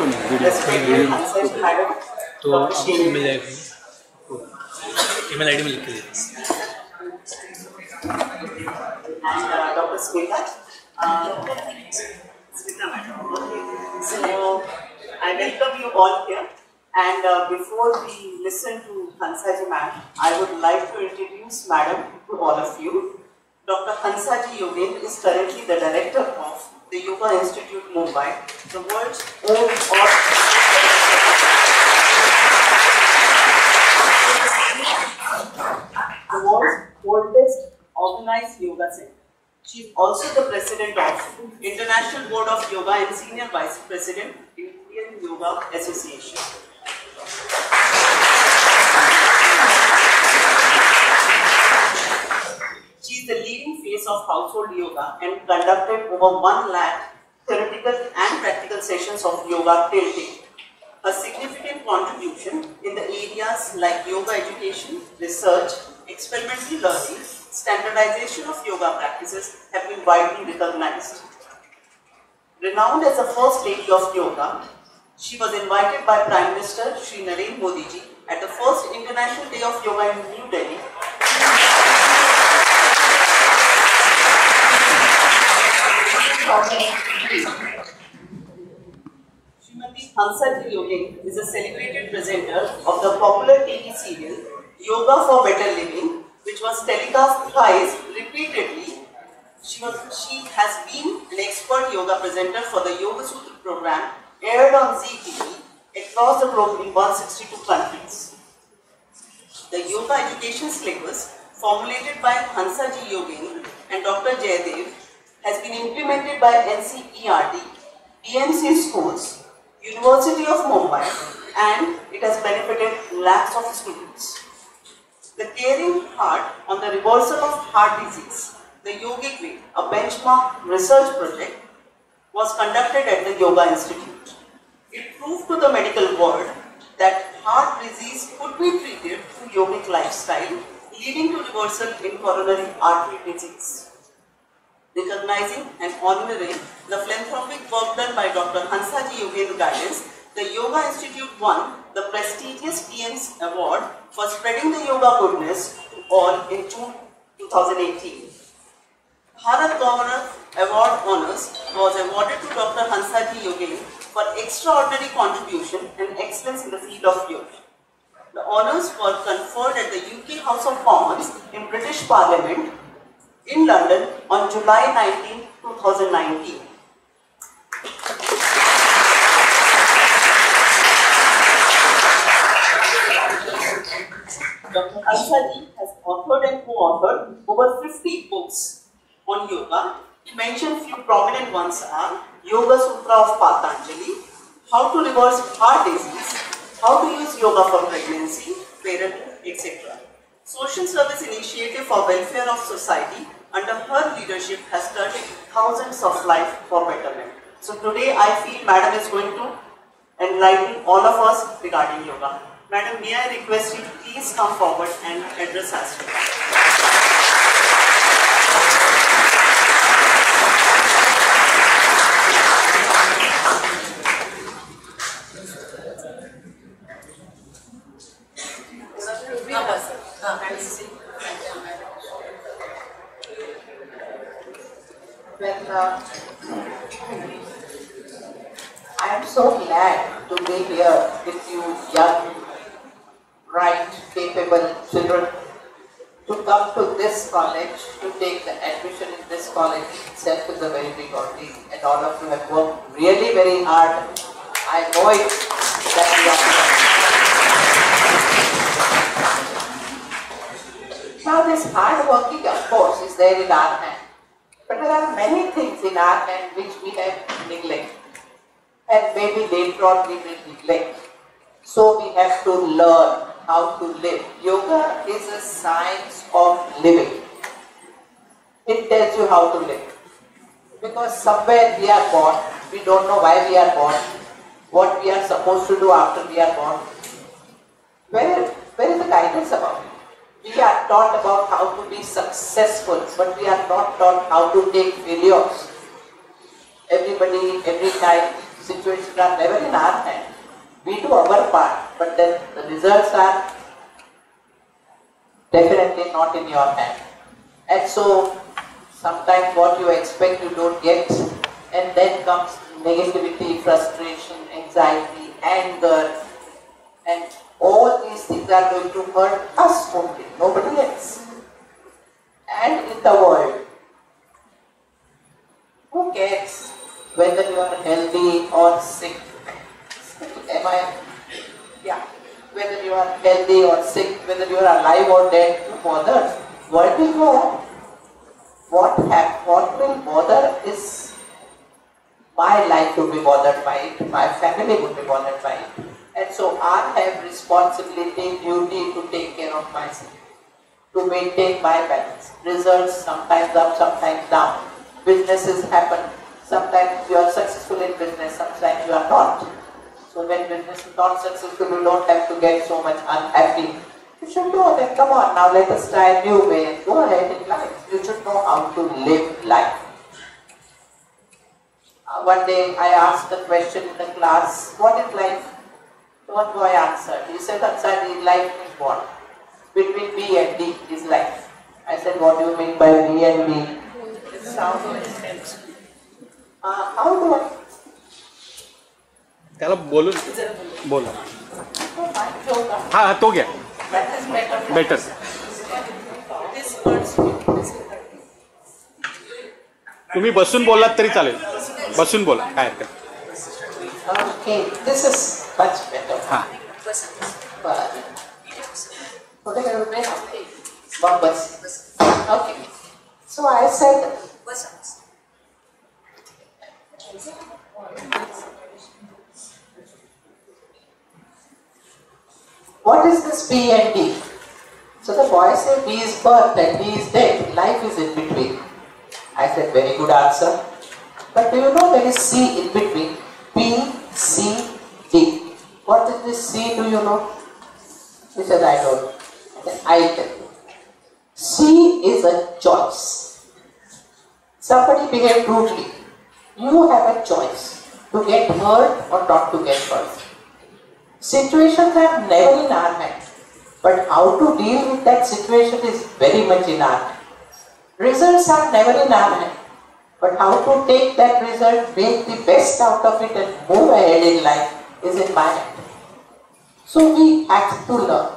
को वीडियो तो आपको मिल जाएगी। ईमेल आईडी में लिख के दीजिए। And before we listen to Hansaji ma'am, I would like to introduce madam to all of you. Dr. Hansaji Yogendra is currently the director of the Yoga Institute Mumbai, the world's own oldest organized yoga center. She is also the president of International Board of Yoga and senior vice president Indian Yoga Association. She is the leading face of household yoga and conducted over 1 lakh theoretical and practical sessions of yoga till date. Her significant contribution in the areas like yoga education, research, experimental learning, standardization of yoga practices have been widely recognized. Renowned as the first lady of yoga, she was invited by Prime Minister Shri Narendra Modi ji at the first International Day of Yoga in New Delhi. Srimati Hansaji Yogendra is a celebrated presenter of the popular TV serial Yoga for Better Living, which was telecast twice repeatedly. She has been an expert yoga presenter for the Yoga Sutra program aired on Zee TV across the globe in 162 countries. The yoga education syllabus formulated by Hansaji Yogendra and Dr. Jayadeva has been implemented by NCERT, BMC schools, University of Mumbai, and it has benefited lakhs of students. The caring heart on the reversal of heart disease, the Yogic Way, a benchmark research project, was conducted at the Yoga Institute. It proved to the medical world that heart disease could be treated through yogic lifestyle, leading to reversal in coronary artery disease. Recognizing and honoring the philanthropic work done by Dr. Hansaji Yogendra guidance, the Yoga Institute won the prestigious PM's award for spreading the yoga goodness to all in June 2018. Bharat Gaurav Award honors was awarded to Dr. Hansaji Yogendra for extraordinary contribution and excellence in the field of yoga. The honors were conferred at the UK House of Commons in British Parliament in London on July 19, 2019. Dr. Hansaji has authored and co-authored over 50 books on yoga. To mention few prominent ones are Yoga Sutra of Patanjali, How to Reverse Heart Disease, How to Use Yoga for Pregnancy, Parenthood, etc. Social service initiative for welfare of society under her leadership has started thousands of lives for betterment. So today I feel madam is going to enlighten all of us regarding yoga. Madam, may I request you to please come forward and address us. I am so glad to be here with you young, bright, capable children, to come to this college, to take the admission in this college itself is a very big ordeal, and all of you have worked really very hard. I know it that you are. Now this hard working of course is there in our hands. But there are many things in our hand which we have neglected, and maybe later on we will neglect. So we have to learn how to live. Yoga is a science of living. It tells you how to live. Because somewhere we are born, we don't know why we are born, what we are supposed to do after we are born. Where is the guidance about it? We are taught about how to be successful, but we are not taught how to take failures. Every time situations are never in our hand. We do our part, but then the results are definitely not in your hand. And so sometimes what you expect you don't get, and then comes negativity, frustration, anxiety, anger, and all these things are going to hurt us only, nobody else. And in the world, who cares whether you are healthy or sick? Am I? Yeah. Whether you are healthy or sick, whether you are alive or dead, who bothers? World will go on. What will bother is my life would be bothered by it, my family would be bothered by it. And so I have responsibility, duty to take care of myself, to maintain my balance. Results sometimes up, sometimes down. Businesses happen. Sometimes you are successful in business, sometimes you are not. So when business is not successful, you don't have to get so much unhappy. You should know that, come on, now let us try a new way and go ahead in life. You should know how to live life. One day I asked the question in the class, what is life? One boy answered. He said, Hansaji, life is what? Between B and D is life. I said, what do you mean by B and D? It sounds like sense. How do I? Tell him, bolu. Bolu. That is better. Better. This words. तुम्ही बसून बोललात तरी चालेल. बसून बोला. काय ते? Okay, this is much better. हाँ. Okay, so I said, what is this B and D? So the boy said, B is birth and D is death. Life is in between. I said, very good answer. But do you know there is C in between? B, C, D. What is this C, do you know? He said, I don't know. I tell you. C is a choice. Somebody behaved brutally. You have a choice to get hurt or not to get hurt. Situations are never in our hand, but how to deal with that situation is very much in our hand. Results are never in our hand, but how to take that result, make the best out of it and move ahead in life is in my hand. So we have to learn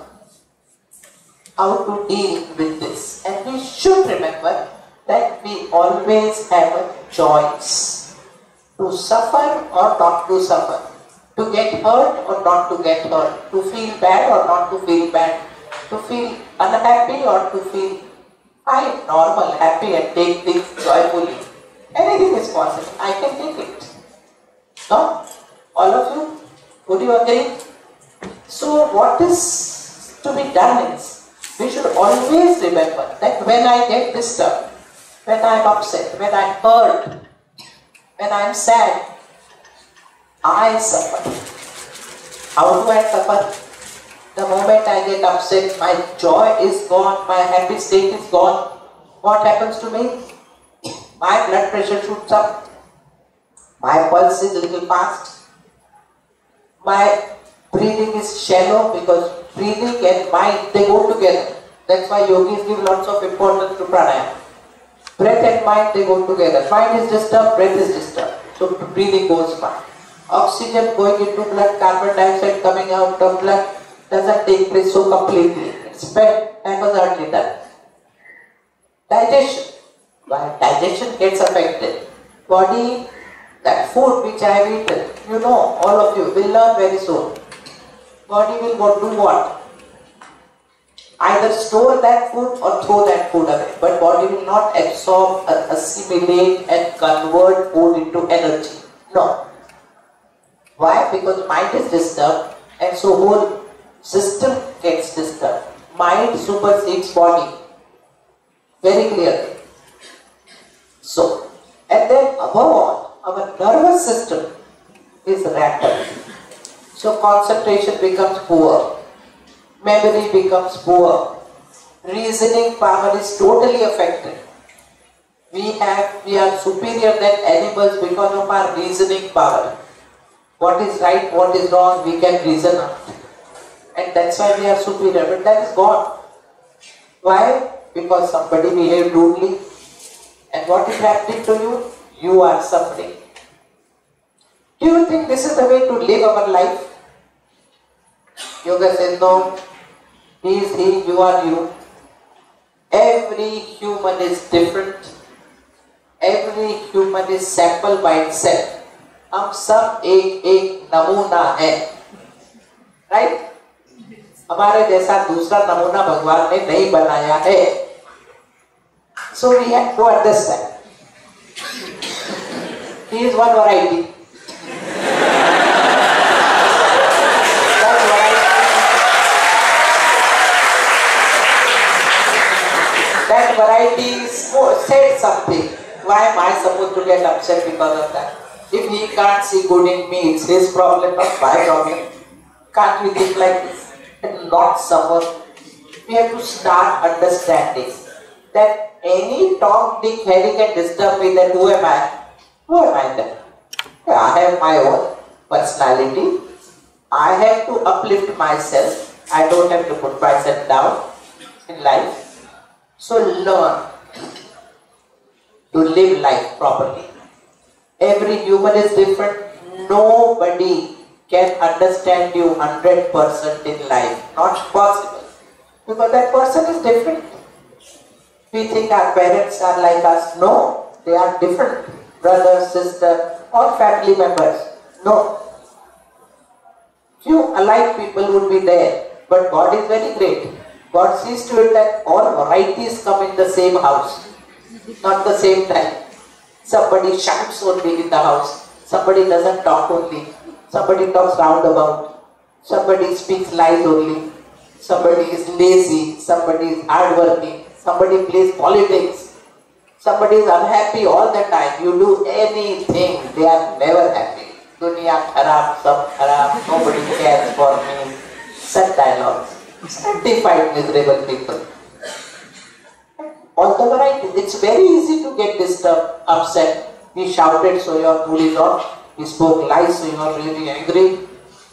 how to deal with this, and we should remember that we always have a choice to suffer or not to suffer, to get hurt or not to get hurt, to feel bad or not to feel bad, to feel unhappy or to feel fine, normal, happy and take things joyfully. Anything is possible. I can take it. No? All of you? Would you agree? So what is to be done is, we should always remember that when I get disturbed, when I am upset, when I am hurt, when I am sad, I suffer. How do I suffer? The moment I get upset, my joy is gone, my happy state is gone. What happens to me? My blood pressure shoots up, my pulse is a little fast, my breathing is shallow because breathing and mind, they go together. That's why yogis give lots of importance to pranayama. Breath and mind, they go together. Mind is disturbed, breath is disturbed. So breathing goes fine. Oxygen going into blood, carbon dioxide coming out of blood doesn't take place so completely. It's spent, that was hardly done. Digestion. While digestion gets affected, body, that food which I have eaten, you know, all of you will learn very soon. Body will go do what? Either store that food or throw that food away. But body will not absorb, assimilate and convert food into energy. No. Why? Because mind is disturbed and so whole system gets disturbed. Mind supersedes body. Very clearly. So, and then above all, our nervous system is rattled. So concentration becomes poor, memory becomes poor, reasoning power is totally affected. We are superior than animals because of our reasoning power. what is right, what is wrong, we can reason out. And that's why we are superior, but that is God. Why? Because somebody behaved rudely. And what is happening to you? You are suffering. Do you think this is the way to live our life? Yoga says no. He is he, you are you. Every human is different. Every human is sample by itself. हम सब एक एक नमूना है, right? हमारे जैसा दूसरा नमूना भगवान ने नहीं बनाया है. So we have to understand. He is one variety. That variety said something. Why am I supposed to get upset because of that? If he can't see good in me, it's his problem, not my problem. Can't we think like this and not suffer? We have to start understanding that any talk, dick, herring can disturb me, then who am I? Who am I then? Yeah, I have my own personality. I have to uplift myself. I don't have to put myself down in life. So learn to live life properly. Every human is different. Nobody can understand you 100% in life. Not possible. Because that person is different. We think our parents are like us. No, they are different. Brother, sister, or family members. No. Few alike people would be there. But God is very great. God sees to it that all varieties come in the same house. Not the same time. Somebody shouts only in the house. Somebody doesn't talk only. Somebody talks roundabout. Somebody speaks lies only. Somebody is lazy. Somebody is hardworking. Somebody plays politics. Somebody is unhappy all the time. You do anything, they are never happy. Duniya kharab, sab kharab, nobody cares for me. Such dialogues. Certified miserable people. All the variety. It's very easy to get disturbed, upset. He shouted, so your mood is off. He spoke lies, so you are really angry.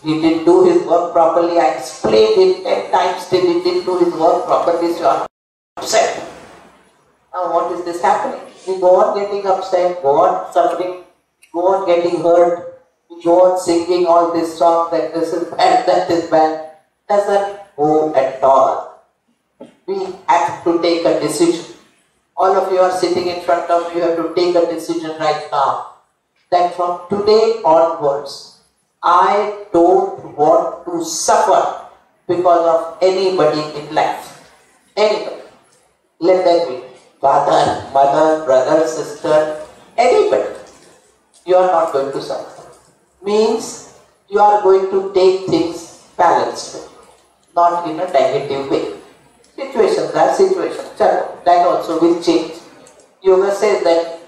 He didn't do his work properly. I explained it 10 times till he didn't do his work properly, so you are upset. Now what is this happening? We go on getting upset, go on suffering, go on getting hurt, go on singing all this song that this is bad, that is bad. Doesn't go at all. We have to take a decision. All of you are sitting in front of you, have to take a decision right now. That from today onwards, I don't want to suffer because of anybody in life. Anybody. Let that be father, mother, brother, sister, anybody. You are not going to suffer. Means you are going to take things balanced way, not in a negative way. Situations are situations. That also will change. Yoga says that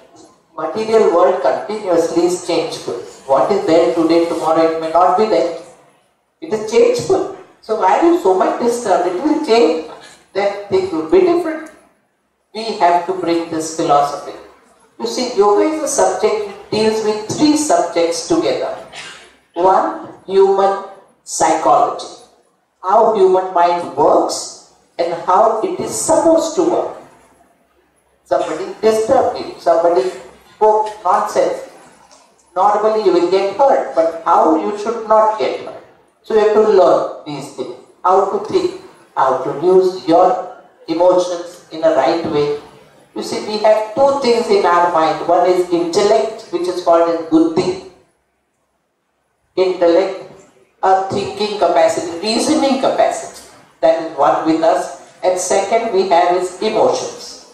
material world continuously is changeful. What is there today, tomorrow, it may not be there. It is changeful. So why are you so much disturbed? It will change. Then things will be different. We have to bring this philosophy. You see, yoga is a subject which deals with 3 subjects together. 1, human psychology. How human mind works. And how it is supposed to work. Somebody disturbed you, somebody spoke nonsense. Normally you will get hurt, but how you should not get hurt. So you have to learn these things, how to think, how to use your emotions in a right way. You see, we have 2 things in our mind. One is intellect, which is called as buddhi. Intellect, a thinking capacity, reasoning capacity. That is one with us. And second we have is emotions.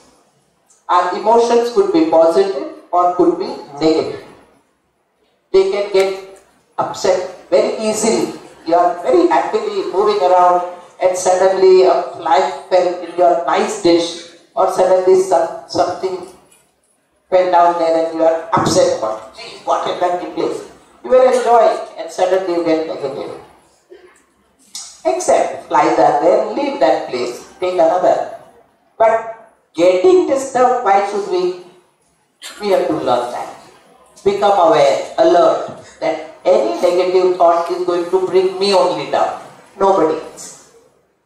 Our emotions could be positive or could be negative. They can get upset very easily. You are very happily moving around and suddenly a fly fell in your nice dish or suddenly something fell down there and you are upset about it. Gee, what a lucky place. You were enjoying and suddenly you get negative. Except flies are there, leave that place, take another. But getting disturbed, why should we? We have to learn that. Become aware, alert, that Any negative thought is going to bring me only down, nobody else.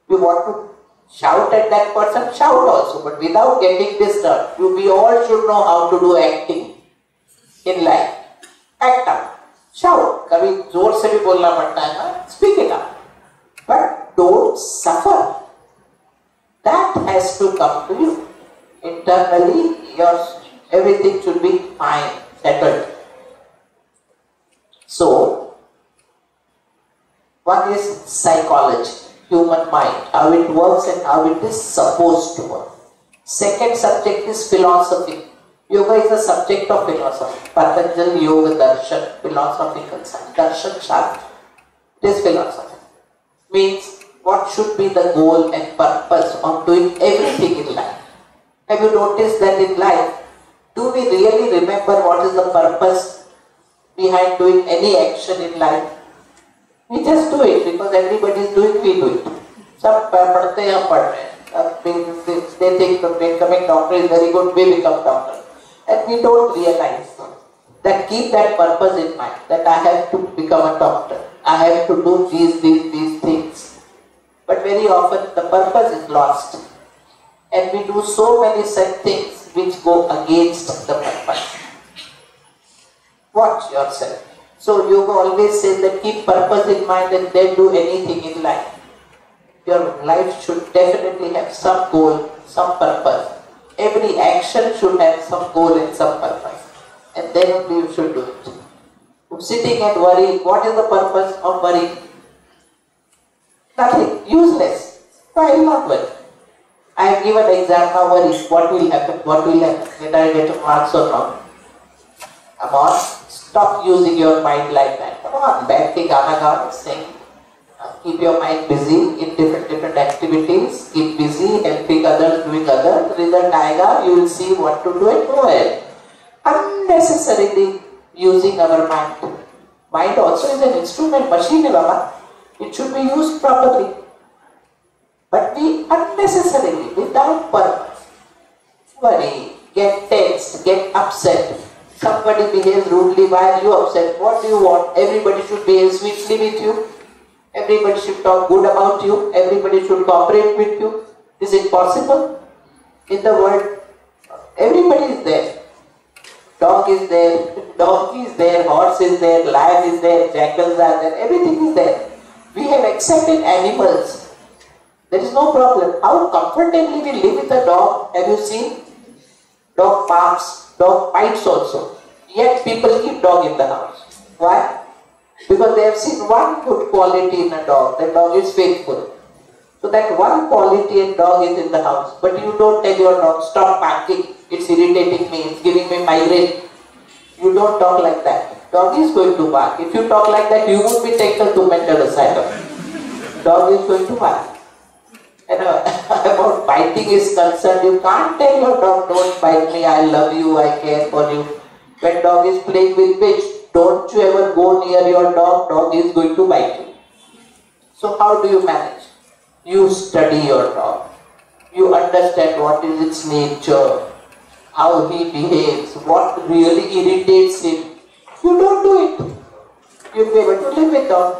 You want to shout at that person, shout also, but without getting disturbed. We all should know how to do acting in life. Act out, shout, speak it out. But don't suffer. That has to come to you. Internally, everything should be fine, settled. So, one is psychology, human mind, how it works and how it is supposed to work. Second subject is philosophy. Yoga is a subject of philosophy. Patanjali Yoga Darshan, philosophical science. Darshan Shastra. This philosophy means what should be the goal and purpose of doing everything in life. Have you noticed that in life, do we really remember what is the purpose behind doing any action in life? We just do it because everybody is doing it, we do it. They think the becoming doctor is very good, we become doctor. And we don't realize that. Keep that purpose in mind, that I have to become a doctor. I have to do these things. But very often the purpose is lost. And we do so many sad things which go against the purpose. Watch yourself. So yoga always says that keep purpose in mind and then do anything in life. Your life should definitely have some goal, some purpose. Every action should have some goal and some purpose. And then only you should do it. From sitting and worrying, what is the purpose of worrying? Nothing. Useless. Why not worry? I have given an exam, now worry, what will happen, whether I get marks or not. Come on, stop using your mind like that. Come on, batting, sing. Keep your mind busy in different activities, keep busy, helping others, doing others. Result aayega, you will see what to do and go ahead. Unnecessarily using our mind. Mind also is an instrument, machine, Baba. It should be used properly. But we unnecessarily, without purpose, worry, get tense, get upset. Somebody behaves rudely while you upset. What do you want? Everybody should behave sweetly with you. Everybody should talk good about you. Everybody should cooperate with you. Is it possible? In the world, everybody is there. Dog is there, donkey is there, horse is there, lion is there, jackals are there, everything is there. We have accepted animals. There is no problem. How comfortably we live with a dog, have you seen? Dog barks, dog bites also. Yet people keep dog in the house. Why? Because they have seen one good quality in a dog, the dog is faithful. So that one quality in dog is in the house. But you don't tell your dog, stop barking, it's irritating me, it's giving me migraine. You don't talk like that. Dog is going to bark. If you talk like that, you would be taken to mental asylum. Dog is going to bark. About biting is concerned, you can't tell your dog, don't bite me, I love you, I care for you. When dog is playing with bitch, don't you ever go near your dog is going to bite you. So how do you manage? You study your dog. You understand what is its nature, how he behaves, what really irritates him. You don't do it. You'll be able to live with dog.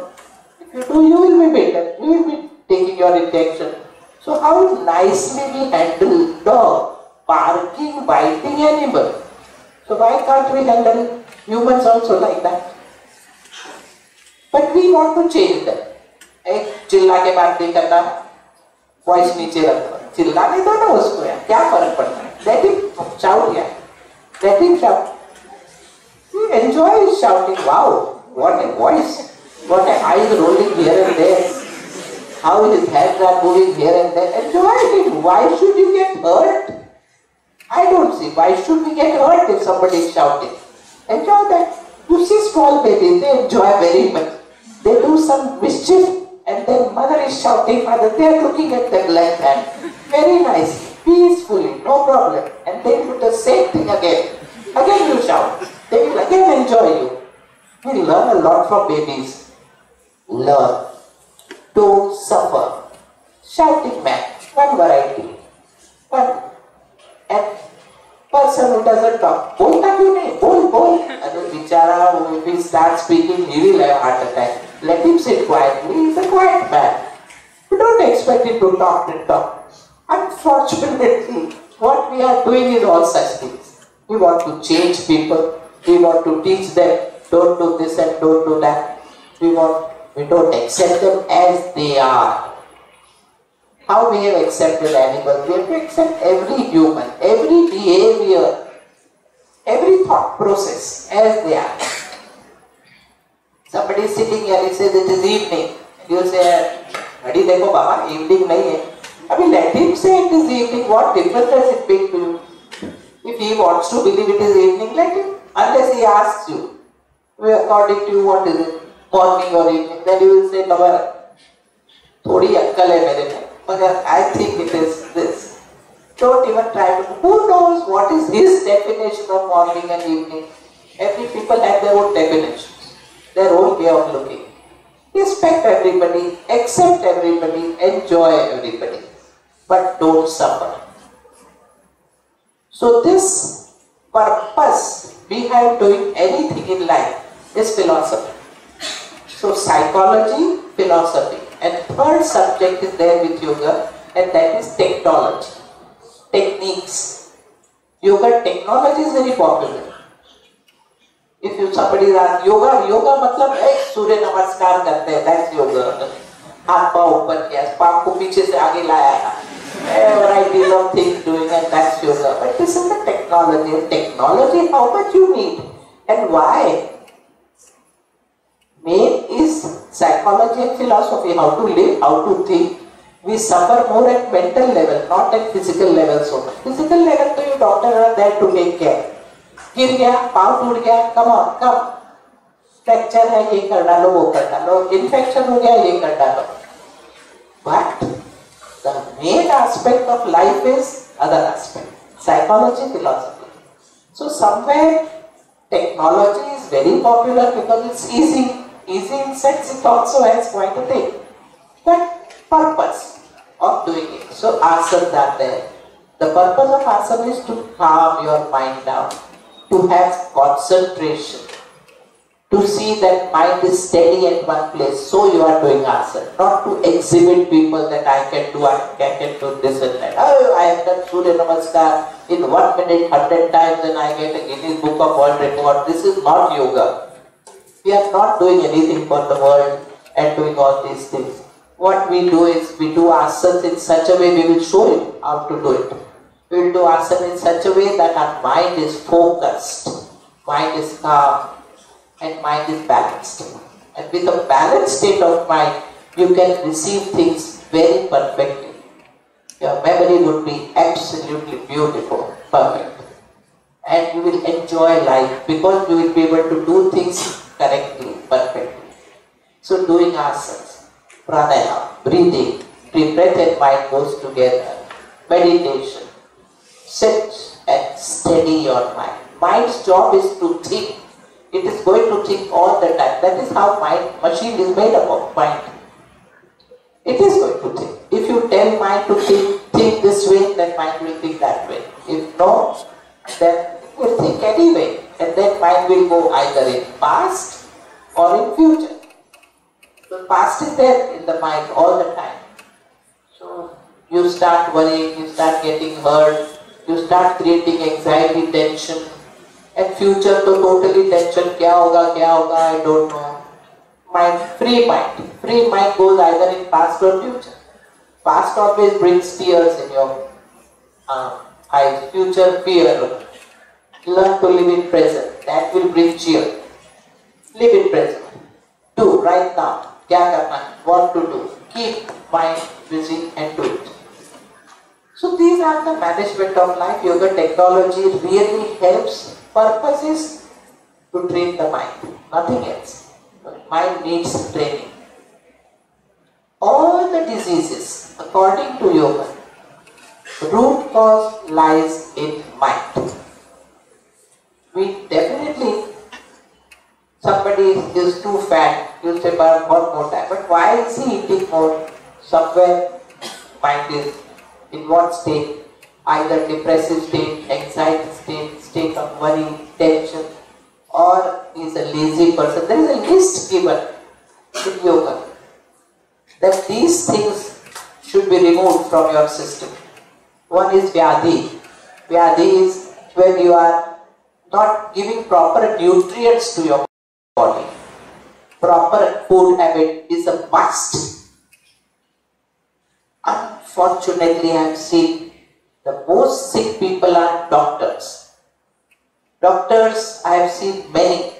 If you do, you will be better. You will be taking your intention. So how nicely we handle dog, barking, biting animal. So why can't we handle humans also like that? But we want to change that. Voice let him shout. He enjoys shouting. Wow, what a voice. What a eyes rolling here and there. How his hands are moving here and there. Enjoy it. Why should you get hurt? I don't see. Why should we get hurt if somebody is shouting? Enjoy that. You see small babies, they enjoy very much. They do some mischief and their mother is shouting, father, they are looking at them like that. Very nice, peacefully, no problem. And they do the same thing again. Again you shout. They will again enjoy you. We learn a lot from babies. Learn. Don't suffer. Shouting man, one variety. But and person who doesn't talk. Bol. And bichara, if he starts speaking, he will have heart attack. Let him sit quietly. He's a quiet man. You don't expect him to talk and talk. Unfortunately, what we are doing is all such things. We want to change people. We want to teach them, don't do this and don't do that. We don't accept them as they are. How we have accepted animals, we have to accept every human, every behavior, every thought process as they are. Somebody is sitting here and says it is evening. You say, Hadi dekho baba, evening nahi hai. I mean, let him say it is evening. What difference does it make to you? If he wants to believe it is evening, let him. Unless he asks you, according to you, what is it? Morning or evening? Then you will say, thodi akkal hai mere mein, but I think it is this. Don't even try to. Who knows what is his definition of morning and evening? Every people have their own definition, their own way of looking. Respect everybody, accept everybody, enjoy everybody, but don't suffer. So this purpose behind doing anything in life is philosophy. So psychology, philosophy, and third subject is there with yoga, and that is technology, techniques. Yoga technology is very popular. If you somebody asks yoga matlab hai Surya Namaskar karte hai, that's yoga. Haath pav upar kiya, pav ko piche se aage laya, varieties of things doing, and that's yoga. But this is the technology. Technology, how much you need and why? Main is psychology and philosophy, how to live, how to think. We suffer more at mental level, not at physical level so much. Physical level to you doctors are there to take care. गिर गया, पाव टूट गया, कम fracture है, ये कर डालो, वो कर डालो, इन्फेक्शन हो गया, ये कर डालो. But the main aspect of life is other aspect, psychology, philosophy. So somewhere technology is very popular because it's easy in sense, it also has quite a thing, but purpose of doing it. So asan are there. The purpose of asan is to calm your mind down, to have concentration, to see that mind is steady at one place, so you are doing asana, not to exhibit people that I can do this and that. Oh, I have done Surya Namaskar in 1 minute 100 times and I get a Guinness Book of World Record. This is not yoga. We are not doing anything for the world and doing all these things. What we do is we do asanas in such a way, we will show you how to do it. We will do asana in such a way that our mind is focused, mind is calm, and mind is balanced. And with a balanced state of mind, you can receive things very perfectly. Your memory would be absolutely beautiful, perfect. And you will enjoy life because you will be able to do things correctly, perfectly. So doing asanas, pranayama, breathing, deep breath and mind goes together, meditation. Sit and steady your mind. Mind's job is to think. It is going to think all the time. That is how mind machine is made up of mind. It is going to think. If you tell mind to think this way, then mind will think that way. If not, then it will think anyway. And then mind will go either in past or in future. So past is there in the mind all the time. So you start worrying, you start getting hurt, you start creating anxiety, tension, and future to totally tension, kya hoga, I don't know. Free mind goes either in past or future. Past always brings tears in your eyes, future fear. Learn to live in present, that will bring cheer. Live in present, do right now, kya karna, what to do, keep mind busy and do it. So these are the management of life. Yoga technology really helps. Purpose is to train the mind, nothing else. Mind needs training. All the diseases, according to yoga, root cause lies in mind. We definitely, somebody is too fat, you say, but why is he eating more? Somewhere mind is in what state, either depressive state, anxiety state, become worried, tension, or is a lazy person. There is a list given in yoga that these things should be removed from your system. One is Vyadhi. Vyadhi is when you are not giving proper nutrients to your body. Proper food habit is a must. Unfortunately, I have seen the most sick people are doctors. Doctors, I have seen many.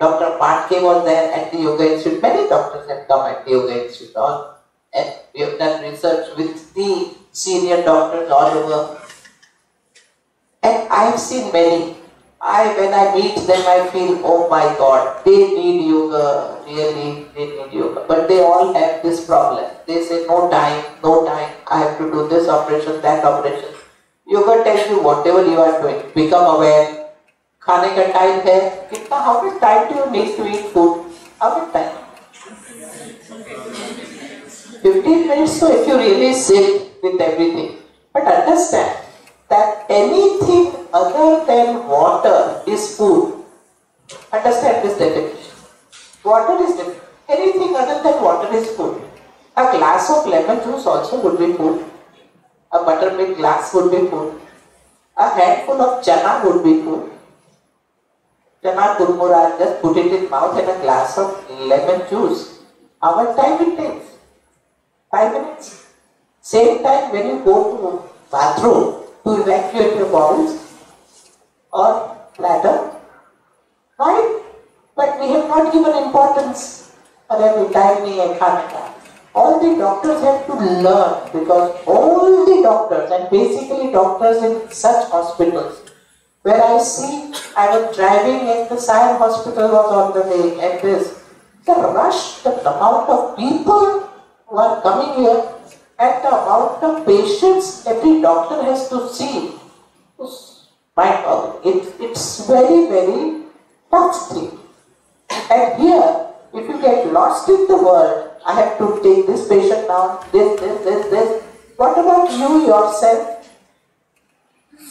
Dr. Bharke was there at the Yoga Institute. Many doctors have come at the Yoga Institute. And we have done research with the senior doctors all over. And I have seen many. When I meet them, I feel, oh my God, they need yoga, really, they need yoga. But they all have this problem. They say, no time, no time. I have to do this operation, that operation. Yoga tells you whatever you are doing, become aware. Khane ka time hai. How much time do you need to eat food? How much time? 15 minutes. So if you really sit with everything, but understand that anything other than water is food. Understand this definition. Water is different. Anything other than water is food. A glass of lemon juice also would be food. A buttermilk glass would be food. A handful of chana would be food. Chana kurmura, just put it in mouth and a glass of lemon juice. How much time it takes? 5 minutes. Same time when you go to bathroom, to evacuate your bowels or bladder, right? But we have not given importance on every tiny and khanaka. All the doctors have to learn, because all the doctors, and basically doctors in such hospitals, where I see, I was driving and the Sion hospital was on the way, and this, the rush, the amount of people who are coming here, and the amount of patients every doctor has to see, it's very, very tough thing. And here, if you get lost in the world, I have to take this patient now, this. What about you yourself?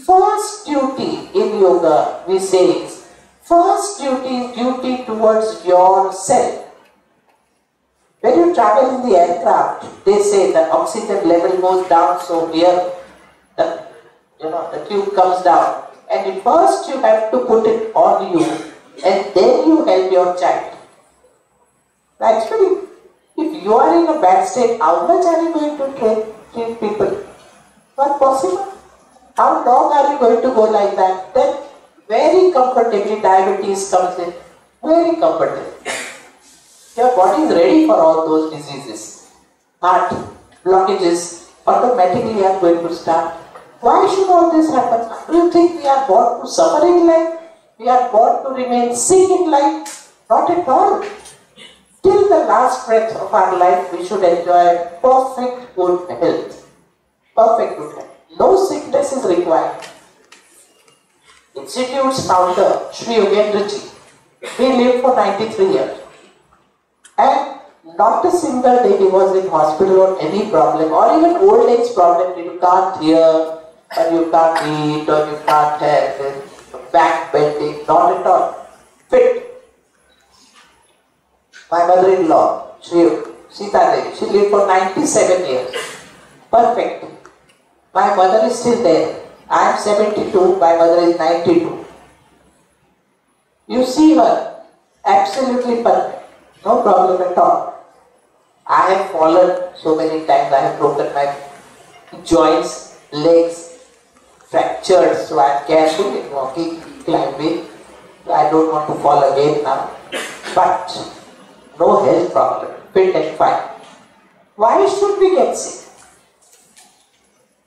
First duty in yoga, we say, is first duty is duty towards yourself. When you travel in the aircraft, they say the oxygen level goes down, so here the tube comes down. And at first you have to put it on you, and then you help your child. Naturally, if you are in a bad state, how much are you going to treat people? Not possible. How long are you going to go like that? Then very comfortably diabetes comes in. Very comfortably. Your body is ready for all those diseases. Heart blockages automatically are going to start. Why should all this happen? Do you think we are born to suffer in life? We are born to remain sick in life? Not at all. Till the last breath of our life, we should enjoy perfect good health. Perfect good health. No sickness is required. Institute's founder, Sri Yogendra Ji, he lived for 93 years. And not a single day he was in hospital on any problem, or even old age problem. You can't hear, or you can't eat, or you can't have back bending, not at all. Fit. My mother-in-law, she lived for 97 years. Perfect. My mother is still there. I am 72, my mother is 92. You see her, absolutely perfect. No problem at all. I have fallen so many times, I have broken my joints, legs, fractured, so I am careful in walking, climbing. I don't want to fall again now. But no health problem, fit and fine. Why should we get sick?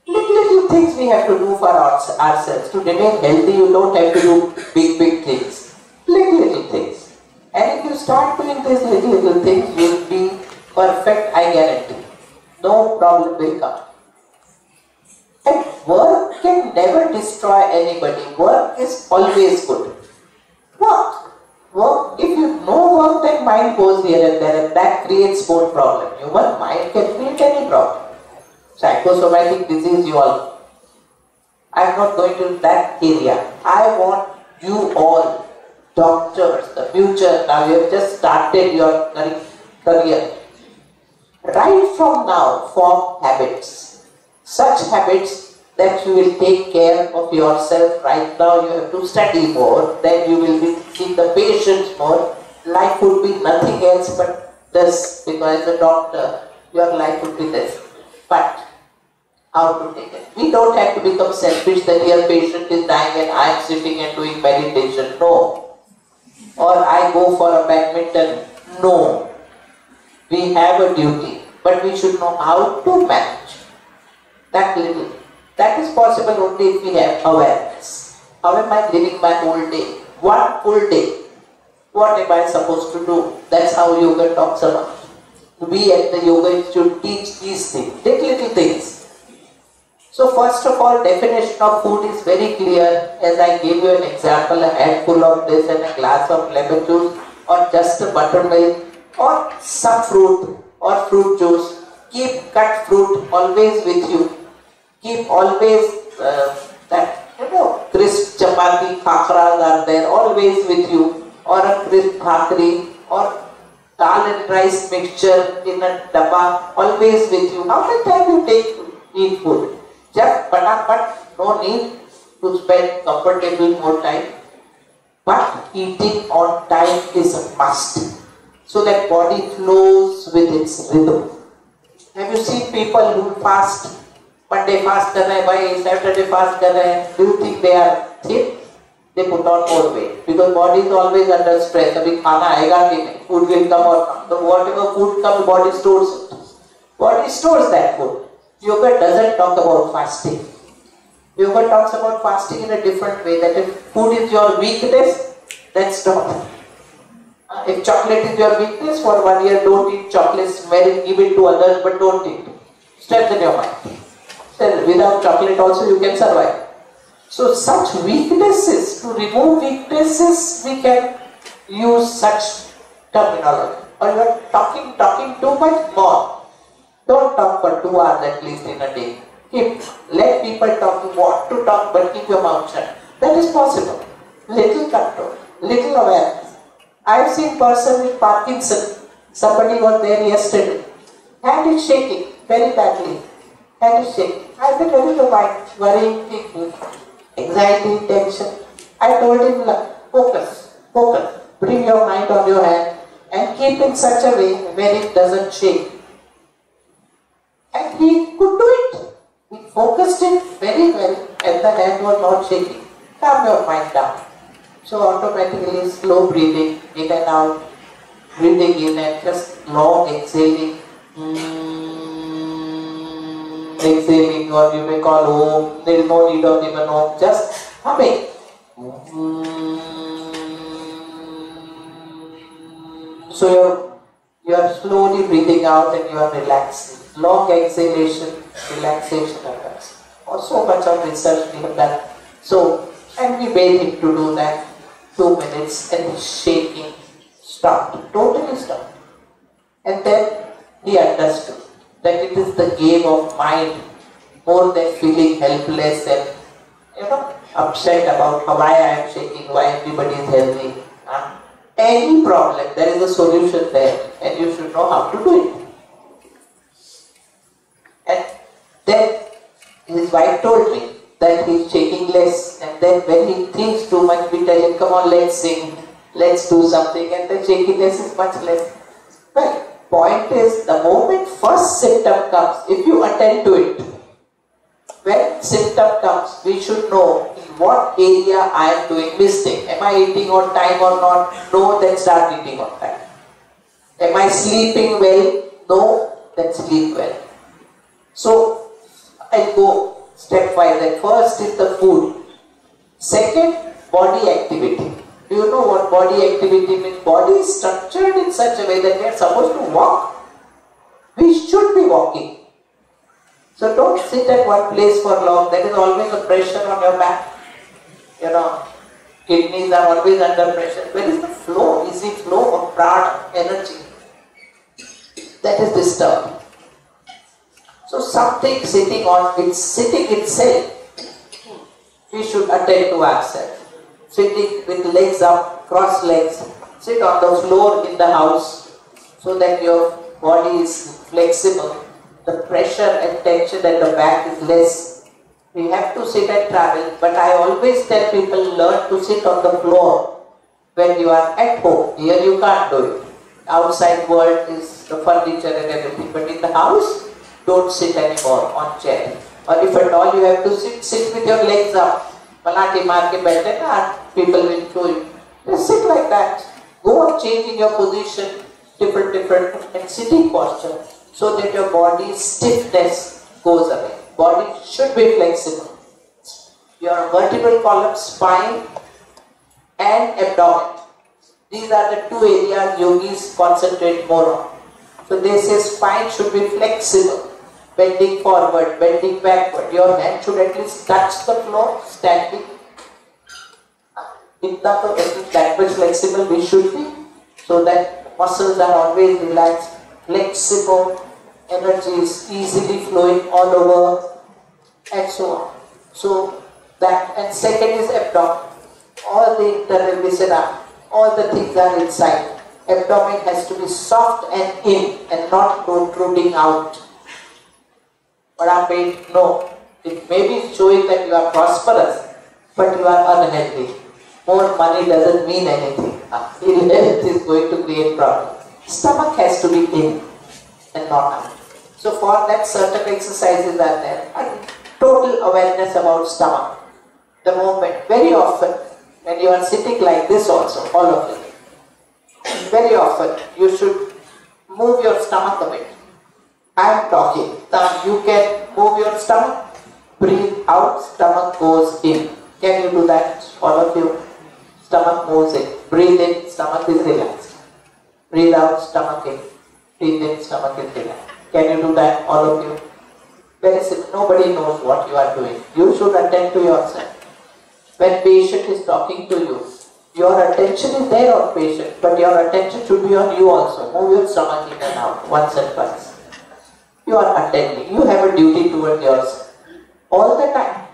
Little things we have to do for ourselves. To remain healthy, you don't have to do big things. Little things. And if you start doing these little things, you will be perfect, I guarantee. No problem will come. And work can never destroy anybody. Work is always good. Work. If you know work, then mind goes here and there, and that creates more problem. Human mind can create any problem. Psychosomatic disease, you all. I am not going to that area. I want you all, doctors, the future, now you have just started your career. Right from now, form habits. Such habits that you will take care of yourself. Right now you have to study more, then you will be seeing the patients more. Life would be nothing else but this, because as a doctor, your life would be this. But how to take it? We don't have to become selfish that your patient is dying and I am sitting and doing meditation. No. Or I go for a badminton. No. We have a duty, but we should know how to manage that little. That is possible only if we have awareness. How am I living my whole day? One full day. What am I supposed to do? That's how yoga talks about. We at the Yoga Institute teach these things, little things. So first of all, definition of food is very clear. As I gave you an example, a handful of this and a glass of lemon juice, or just a buttermilk, or some fruit or fruit juice. Keep cut fruit always with you. Keep always that, you know, crisp chapati, khakras are there always with you, or a crisp bhakri, or dal and rice mixture in a dabba always with you. How much time you take to eat food? Just patapat, no need to spend comfortable more time. But eating on time is a must, so that body flows with its rhythm. Have you seen people who fast? Monday fast kar rahe bhai, Saturday fast kar rahe. Do you think they are thin? They put on more weight because body is always under stress. Abhi khana aayega ki nahi, food will come or come. So whatever food comes, body stores it. Body stores that food. Yoga doesn't talk about fasting. Yoga talks about fasting in a different way, that if food is your weakness, then stop. If chocolate is your weakness, for 1 year don't eat chocolate, smell, give it to others, but don't eat. Strengthen your mind. Then without chocolate also you can survive. So such weaknesses, to remove weaknesses, we can use such terminology. Or you are talking too much more. Don't talk for 2 hours at least in a day. Let people talk, you want to talk, but keep your mouth shut. That is possible. Little control, little awareness. I have seen person with Parkinson's. Somebody was there yesterday. Hand is shaking very badly. Hand is shaking. I said, what is the mind? Worrying, anxiety, tension. I told him, focus, focus. Bring your mind on your hand and keep in such a way where it doesn't shake. And he could do it. He focused it very well and the hand was not shaking. Calm your mind down. So automatically slow breathing, in and out, breathing in and just long exhaling. Exhaling, or you may call Om. There is no need of even Om. Just humming. So you are slowly breathing out and you are relaxing. Long exhalation, relaxation occurs. Oh, so much of research we have done. So, and we made him to do that 2 minutes and shaking stopped, totally stopped. And then he understood that it is the game of mind more than feeling helpless and, you know, upset about how I am shaking, why everybody is helping. Any problem, there is a solution there and you should know how to do it. And then his wife told me that he is shaking less, and then when he thinks too much we tell him, come on, let's sing, let's do something, and the shakiness is much less. Well, point is, the moment first symptom comes, if you attend to it, when symptom comes, we should know in what area I am doing mistake. Am I eating on time or not? No, then start eating on time. Am I sleeping well? No, then sleep well. So, I go step by step. First is the food. Second, body activity. Do you know what body activity means? Body is structured in such a way that we are supposed to walk. We should be walking. So don't sit at one place for long. There is always a pressure on your back. You know, kidneys are always under pressure. Where is the flow, easy flow of prana, energy? That is disturbed. So something sitting on, it's sitting itself we should attend to ourselves. Sitting with legs up, cross legs, sit on the floor in the house so that your body is flexible. The pressure and tension at the back is less. We have to sit and travel, but I always tell people learn to sit on the floor when you are at home. Here you can't do it. Outside world is the furniture and everything, but in the house, don't sit anymore on chair. Or if at all you have to sit, sit with your legs up. People will show you. Just sit like that. Go on changing your position, different and sitting posture, so that your body's stiffness goes away. Body should be flexible. Your vertebral column, spine and abdomen. These are the two areas yogis concentrate more on. So they say spine should be flexible, bending forward, bending backward. Your hand should at least touch the floor, standing. It's not that much flexible we should be, so that muscles are always relaxed, flexible, energy is easily flowing all over, and so on. So that, and second is abdomen. All the internal viscera, all the things are inside. Abdomen has to be soft and in and not protruding out. No, it may be showing that you are prosperous, but you are unhealthy. More money doesn't mean anything. Ill health is going to create problems. Stomach has to be in and not out. So for that, certain exercises are there. And total awareness about stomach. The movement, very often, when you are sitting like this also, all of it, very often you should move your stomach a bit. I am talking. Now you can move your stomach, breathe out, stomach goes in. Can you do that, all of you? Stomach moves in. Breathe in, stomach is relaxed. Breathe out, stomach in. Breathe in, stomach is relaxed. Can you do that, all of you? Very simple. Nobody knows what you are doing. You should attend to yourself. When patient is talking to you, your attention is there on patient, but your attention should be on you also. Move your stomach in and out, once and twice. You are attending. You have a duty toward yourself. All the time.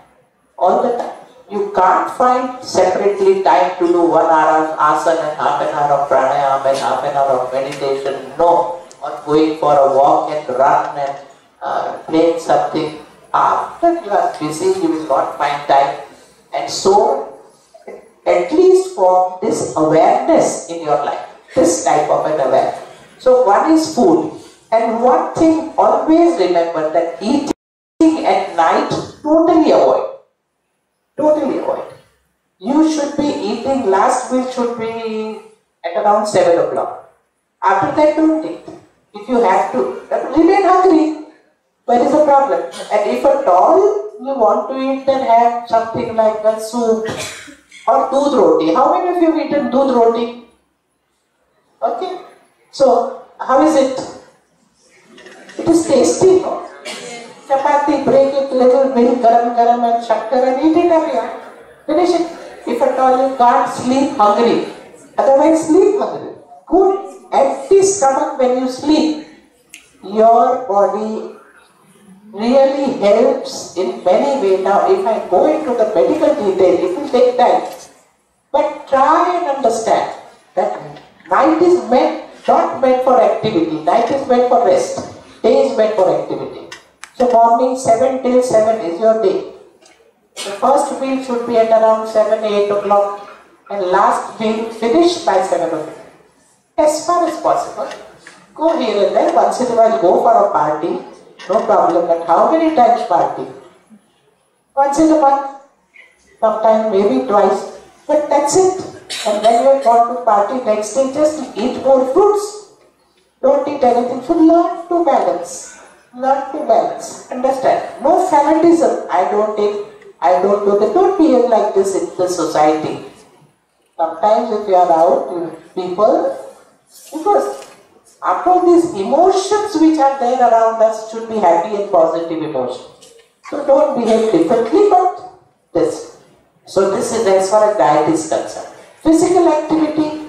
All the time. You can't find separately time to do 1 hour of asana and half an hour of pranayama and half an hour of meditation. No. Or going for a walk and run and playing something. After you are busy, you will not find time. And so, at least form this awareness in your life. This type of an awareness. So one is food. And one thing always remember, that eating at night, totally avoid. Totally avoid. You should be eating, last meal should be at around 7 o'clock. After that, don't eat. If you have to, remain hungry. Where is the problem? And if at all you want to eat, then have something like a soup or doodh roti. How many of you have eaten doodh roti? Okay. So, how is it? It is tasty, no? Chapati, break it, little milk, garam and shakkar and eat it every hour. Finish it. If at all you can't sleep hungry, otherwise sleep hungry. Good, empty stomach when you sleep. Your body really helps in many ways. Now, if I go into the medical detail, it will take time. But try and understand that night is not meant for activity. Night is meant for rest. Day is meant for activity. So morning 7 till 7 is your day. The first meal should be at around 7, 8 o'clock and last meal finished by 7 o'clock. As far as possible. Go here and there, once in a while go for a party, no problem, but how many times party? Once in a month, sometimes maybe twice, but that's it. And when you are going to party next day, just eat more fruits. Don't eat anything. So learn to balance. Learn to balance. Understand? No fanatism. I don't do this. Don't behave like this in the society. Sometimes if you are out, because after all these emotions which are there around us should be happy and positive emotions. So don't behave differently but this. So this is as far as diet is concerned. Physical activity.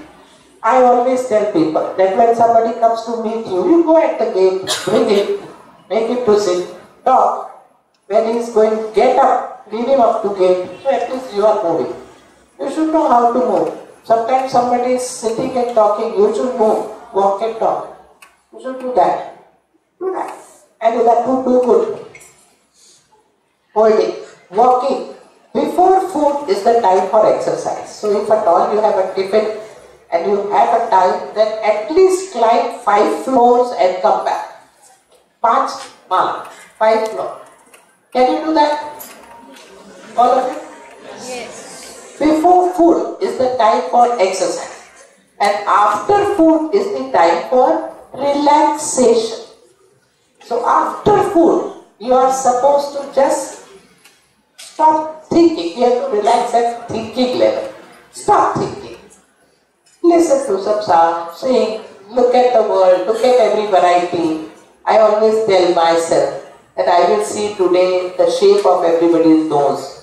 I always tell people that when somebody comes to meet you, you go at the gate, bring it, make it to sit, talk. When he is going, get up, reading of 2K, so at least you are moving. You should know how to move. Sometimes somebody is sitting and talking, you should move, walk and talk. You should do that. Do that. And that would do good. Holding, walking. Before food is the time for exercise. So if at all you have a tiffin and you have a time, then at least climb 5 floors and come back. 5 floors. Can you do that? All of you? Yes. Before food is the time for exercise. And after food is the time for relaxation. So after food, you are supposed to just stop thinking. You have to relax at thinking level. Stop thinking. Listen to some sound, sing, look at the world, look at every variety. I always tell myself that I will see today the shape of everybody's nose.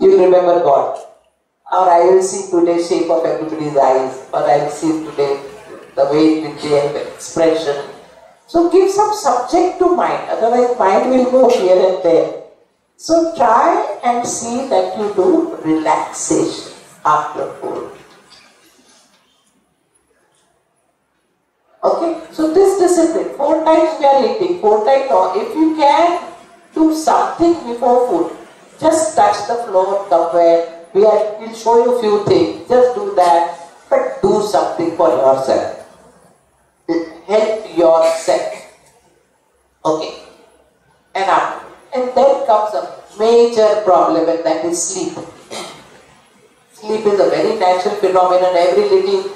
You remember God. Or I will see today the shape of everybody's eyes. Or I will see today the way with the expression. So give some subject to mind, otherwise mind will go here and there. So try and see that you do relaxation after food. Okay, so this discipline, 4 times we are eating, 4 times or if you can do something before food, just touch the floor somewhere, we'll show you few things, just do that, but do something for yourself. Help yourself. Okay. And then comes a major problem, and that is sleep. Sleep is a very natural phenomenon. Every living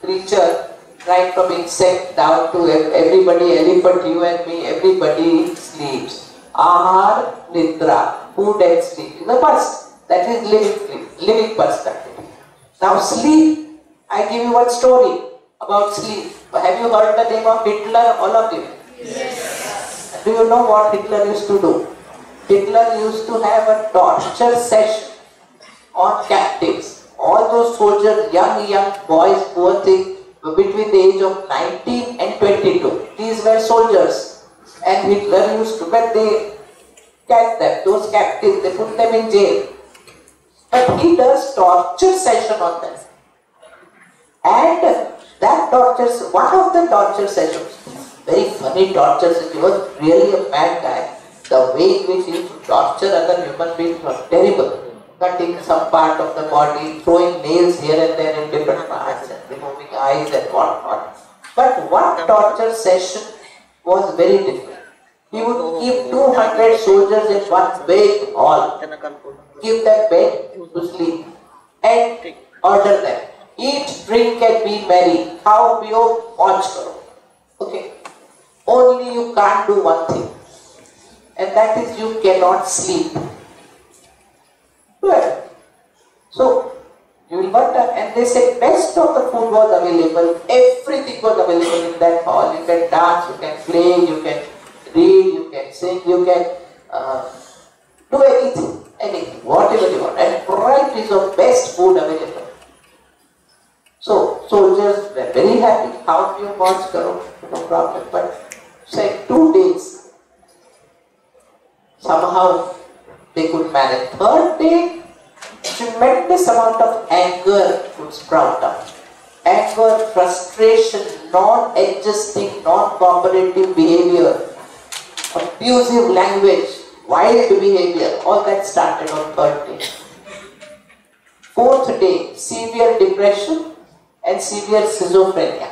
creature, right from insect down to everybody, elephant, you and me, everybody sleeps. Ahar, nidra, food and sleep is the first. That is living perspective. Now sleep, I give you one story about sleep. Have you heard the name of Hitler, all of you? Yes. Do you know what Hitler used to do? Hitler used to have a torture session on captives. All those soldiers, young boys, poor thing, between the age of 19 and 22. These were soldiers. And Hitler used to, but they catch them, those captives, they put them in jail. But he does torture session on them. And that torture, one of the torture sessions, very funny torture session, he was really a bad guy. The way in which he used to torture other human beings was terrible. Cutting some part of the body, throwing nails here and there in different parts, and removing eyes and whatnot. But one torture session was very different. He would keep 200 soldiers in one big hall, give them bed to sleep, and order them. Eat, drink and be merry. How you watch karo. Okay. Only you can't do one thing. And that is you cannot sleep. Well, so you will wonder. And they said best of the food was available. Everything was available in that hall. You can dance, you can play, you can read, you can sing, you can do anything, whatever you want. And varieties of best food available. So soldiers were very happy, how you watch karo, no problem, but say 2 days, somehow they could manage. 3rd day, tremendous amount of anger would sprout up. Anger, frustration, non-adjusting, non-cooperative behavior, abusive language, wild behavior, all that started on 3rd day. 4th day, severe depression and severe schizophrenia.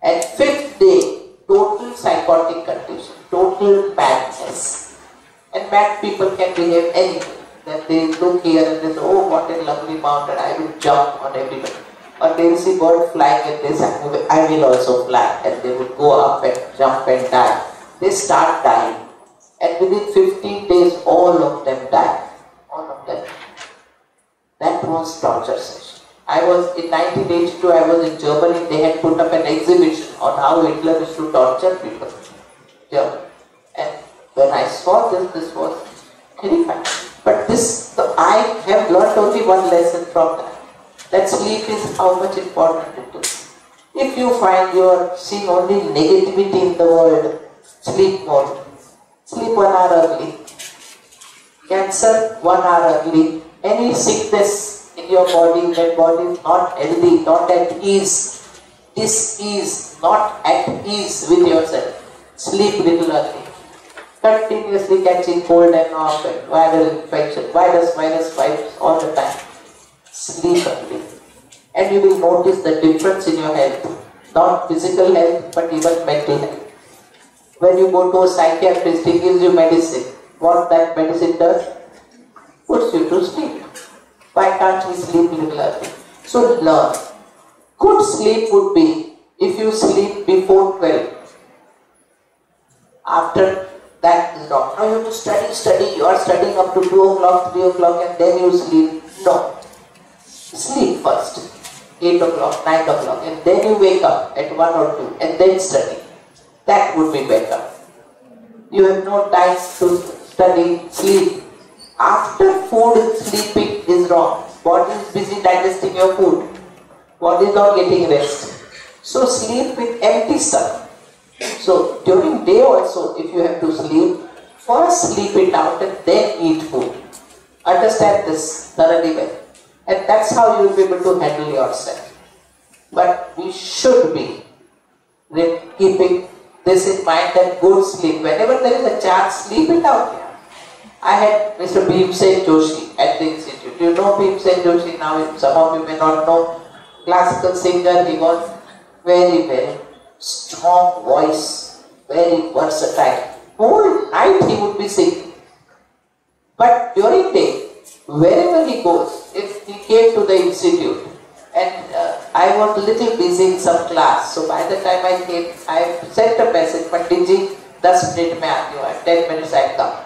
And 5th day, total psychotic condition, total madness. And mad people can behave anything. That they look here and they say, oh, what a lovely mountain, I will jump on everybody. Or they will see bird flying and they say, I will also fly. And they will go up and jump and die. They start dying. And within 15 days, all of them die. All of them. That was torture session. I was, in 1982, I was in Germany, they had put up an exhibition on how Hitler used to torture people. Germany. And when I saw this, this was terrifying. But this, I have learned only one lesson from that. That sleep is how much important it is. If you find you are seeing only negativity in the world, sleep more. sleep 1 hour early, cancer 1 hour early, any sickness in your body, that body is not healthy, not at ease, dis-ease, not at ease with yourself, sleep little early. Continuously catching cold and off and viral infection, virus, all the time. Sleep early. And you will notice the difference in your health. Not physical health, but even mental health. When you go to a psychiatrist, he gives you medicine. What that medicine does? Puts you to sleep. Why can't we sleep little early? So learn. Good sleep would be if you sleep before 12. After that is not. Now you have to study. You are studying up to 2 o'clock, 3 o'clock and then you sleep. No. Sleep first. 8 o'clock, 9 o'clock and then you wake up at 1 or 2 and then study. That would be better. You have no time to study, sleep. After food, sleeping is wrong. Body is busy digesting your food. Body is not getting rest. So sleep with empty stomach. So during day also, if you have to sleep, first sleep it out and then eat food. Understand this thoroughly well. And that's how you will be able to handle yourself. But we should be keeping this in mind, that good sleep. Whenever there is a chance, sleep it out. I had Mr. Bebsen Joshi at the Institute. You know Bebsen Joshi now, some of you may not know. Classical singer, he was very, very strong voice, very versatile. Whole night he would be singing. But during day, wherever he goes, if he came to the institute, and I was little busy in some class, so by the time I came, I sent a message, but Diji, 10 minutes I come.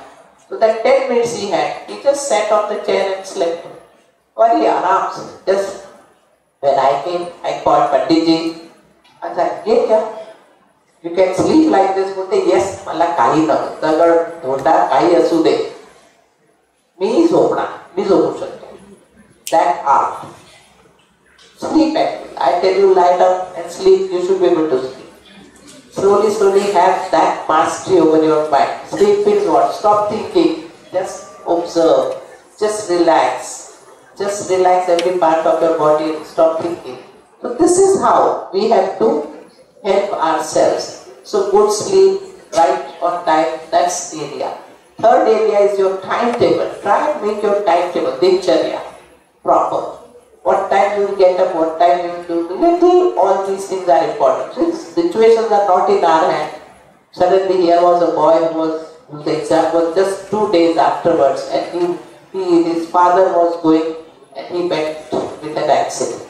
So that 10 minutes he had, he just sat on the chair and slept. Very alarms. Just when I came, I called, but Diji, I said, you can sleep like this. Yes, mala kahi na. Tagar dhonda kahi asude. That art. Sleep actually. I tell you, lie down and sleep. You should be able to sleep. Slowly, slowly have that mastery over your mind. Sleep is what? Stop thinking. Just observe. Just relax. Just relax every part of your body and stop thinking. So this is how we have to help ourselves. So good sleep, right on time, that's the area. Third area is your timetable. Try and make your timetable, dincharya, proper. What time you get up, what time you do, little, all these things are important. Since situations are not in our hand, suddenly here was a boy whose exam was just 2 days afterwards and his father was going and he met with an accident.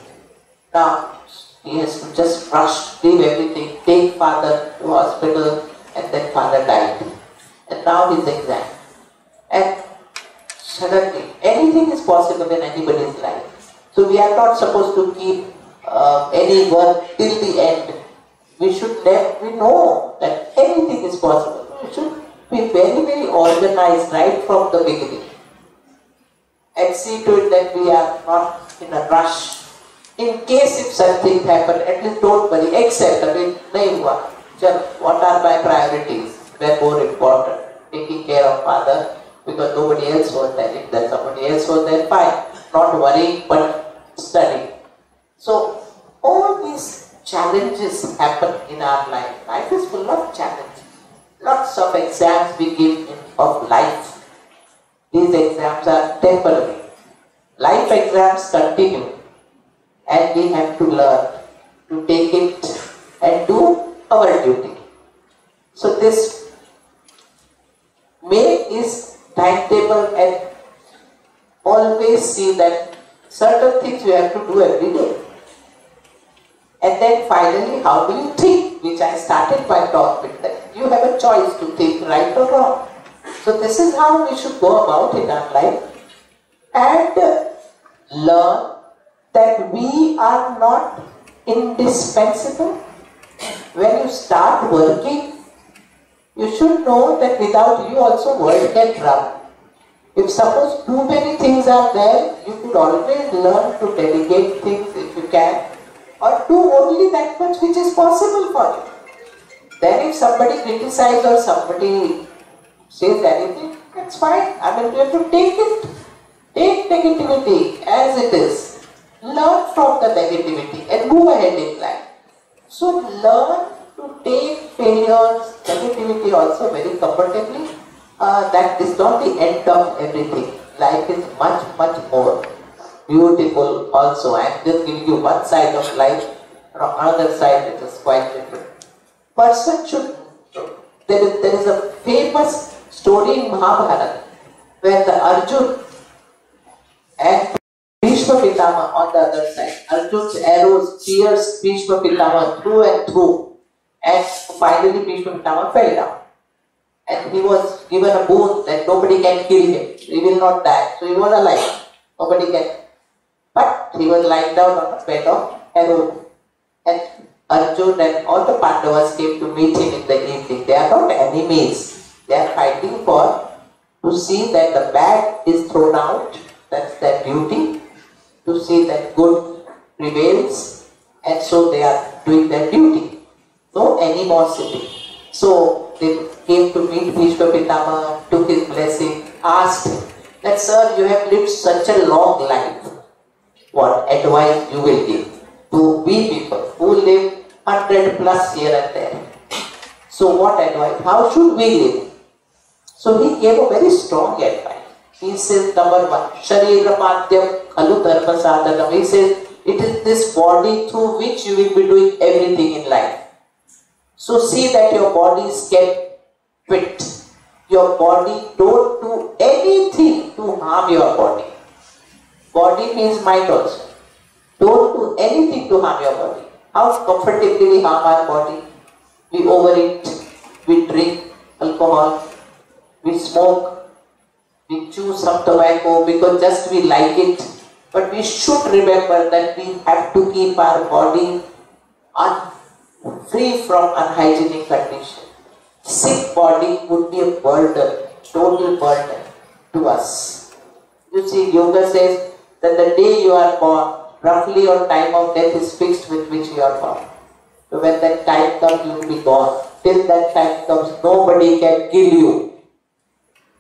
Now, he has to just rush, leave everything, take father to hospital, and then father died. And now his exam. And suddenly, anything is possible in anybody's life. So we are not supposed to keep any work till the end. We should let, we know that anything is possible. We should be very, very organized right from the beginning. And see to it that we are not in a rush. In case if such things happen, at least don't worry, accept, what are my priorities? They're more important. Taking care of father, because nobody else was there. If there's somebody else was there, fine. Not worrying, but studying. So, all these challenges happen in our life. Life is full of challenges. Lots of exams we give of life. These exams are temporary. Life exams continue. And we have to learn to take it and do our duty. So this make is timetable and always see that certain things you have to do every day. And then finally, how do you think? Which I started my talk with, that you have a choice to think right or wrong. So this is how we should go about in our life and learn that we are not indispensable. When you start working, you should know that without you also world can run. If suppose too many things are there, you could always learn to delegate things if you can, or do only that much which is possible for you. Then if somebody criticizes or somebody says anything, it's fine. I mean, you have to take it. Take negativity as it is. Learn from the negativity and move ahead in life. So learn to take failures, negativity also very comfortably. That is not the end of everything. Life is much, much more beautiful also. I am just giving you one side of life, from another side it is quite different. Person should, there is a famous story in Mahabharata where the Arjuna and Vishwapitama on the other side, Arjun's arrows pierced Vishwapitama through and through, and finally Vishwapitama fell down. And he was given a boon that nobody can kill him, he will not die. So he was alive, nobody can. But he was lying down on a bed of arrows. And Arjuna and all the Pandavas came to meet him in the evening. They are not enemies, they are fighting for to see that the bad is thrown out. That's their duty, to see that good prevails, and so they are doing their duty. No animosity. So they came to meet Vishwapitama, took his blessing, asked him that, sir, you have lived such a long life. What advice you will give to we people who live 100+ here and there? So what advice? How should we live? So he gave a very strong advice. He says, number 1, Sharira Madhyam Khalu Dharma Sadhanam. He says, it is this body through which you will be doing everything in life. So see that your body is kept fit. Your body, don't do anything to harm your body. Body means mind also. Don't do anything to harm your body. How comfortably we harm our body. We overeat, we drink alcohol, we smoke. We choose some tobacco because just we like it, but we should remember that we have to keep our body free from unhygienic condition. Sick body would be a burden, total burden to us. You see, yoga says that the day you are born, roughly your time of death is fixed with which you are born. So when that time comes, you will be gone. Till that time comes, nobody can kill you.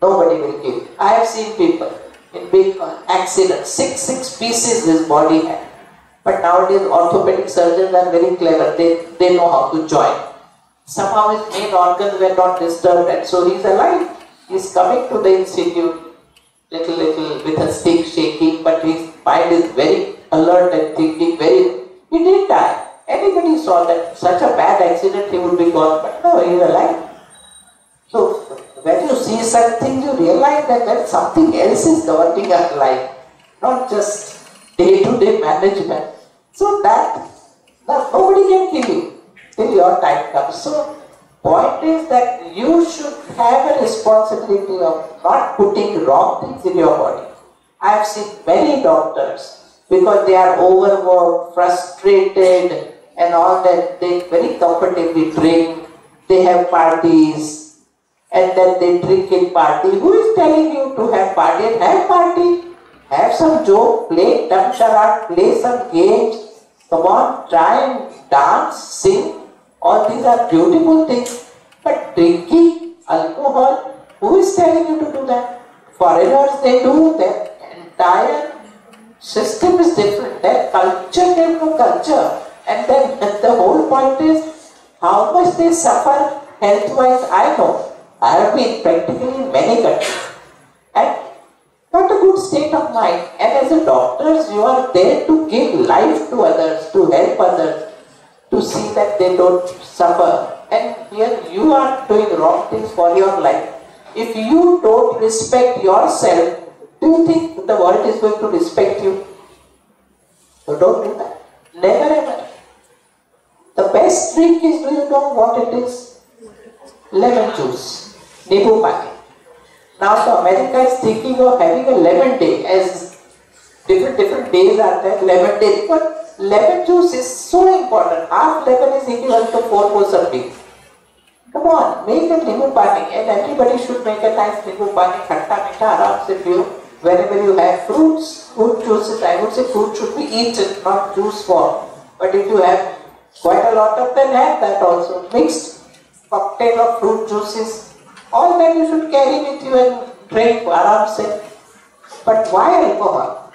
Nobody will kill. I have seen people in big accidents, six pieces his body had. But nowadays orthopedic surgeons are very clever, they know how to join. Somehow his main organs were not disturbed and so he's alive. He's coming to the institute, little with a stick shaking, but his mind is very alert and thinking very, he didn't die. Anybody saw that such a bad accident he would be gone, but no, he's alive. So when you see such things, you realize that there is something else is governing our life, not just day-to-day management. So that nobody can kill you till your time comes. So point is that you should have a responsibility of not putting wrong things in your body. I have seen many doctors, because they are overworked, frustrated and all that, they very comfortably drink, they have parties, and then they drink in party. Who is telling you to have party? And have party, have some joke, play dumb charade, play some games, come on, try and dance, sing, all these are beautiful things. But drinking alcohol, who is telling you to do that? Foreigners, they do, their entire system is different, their culture, they have no culture. And then the whole point is, how much they suffer health-wise, I know. I have been practically in many countries and not a good state of mind, and as a doctors you are there to give life to others, to help others, to see that they don't suffer, and here you are doing wrong things for your life. If you don't respect yourself, do you think the world is going to respect you? So don't do that. Never ever. The best drink is, do you know what it is? Lemon juice, Nibu Pani. Now the America is thinking of having a lemon day, as different days are there, lemon day. But lemon juice is so important. Half lemon is equal to 4 bowls of meat. Come on, make a Nibu Pani, and everybody should make a nice Nibu Pani, khatta meetha, aram se piyo. Whenever you have fruits, fruit juices, I would say fruit should be eaten, not juice form. But if you have quite a lot of them, have that also mixed. Cocktail of fruit juices, All that you should carry with you and drink around it. But why alcohol?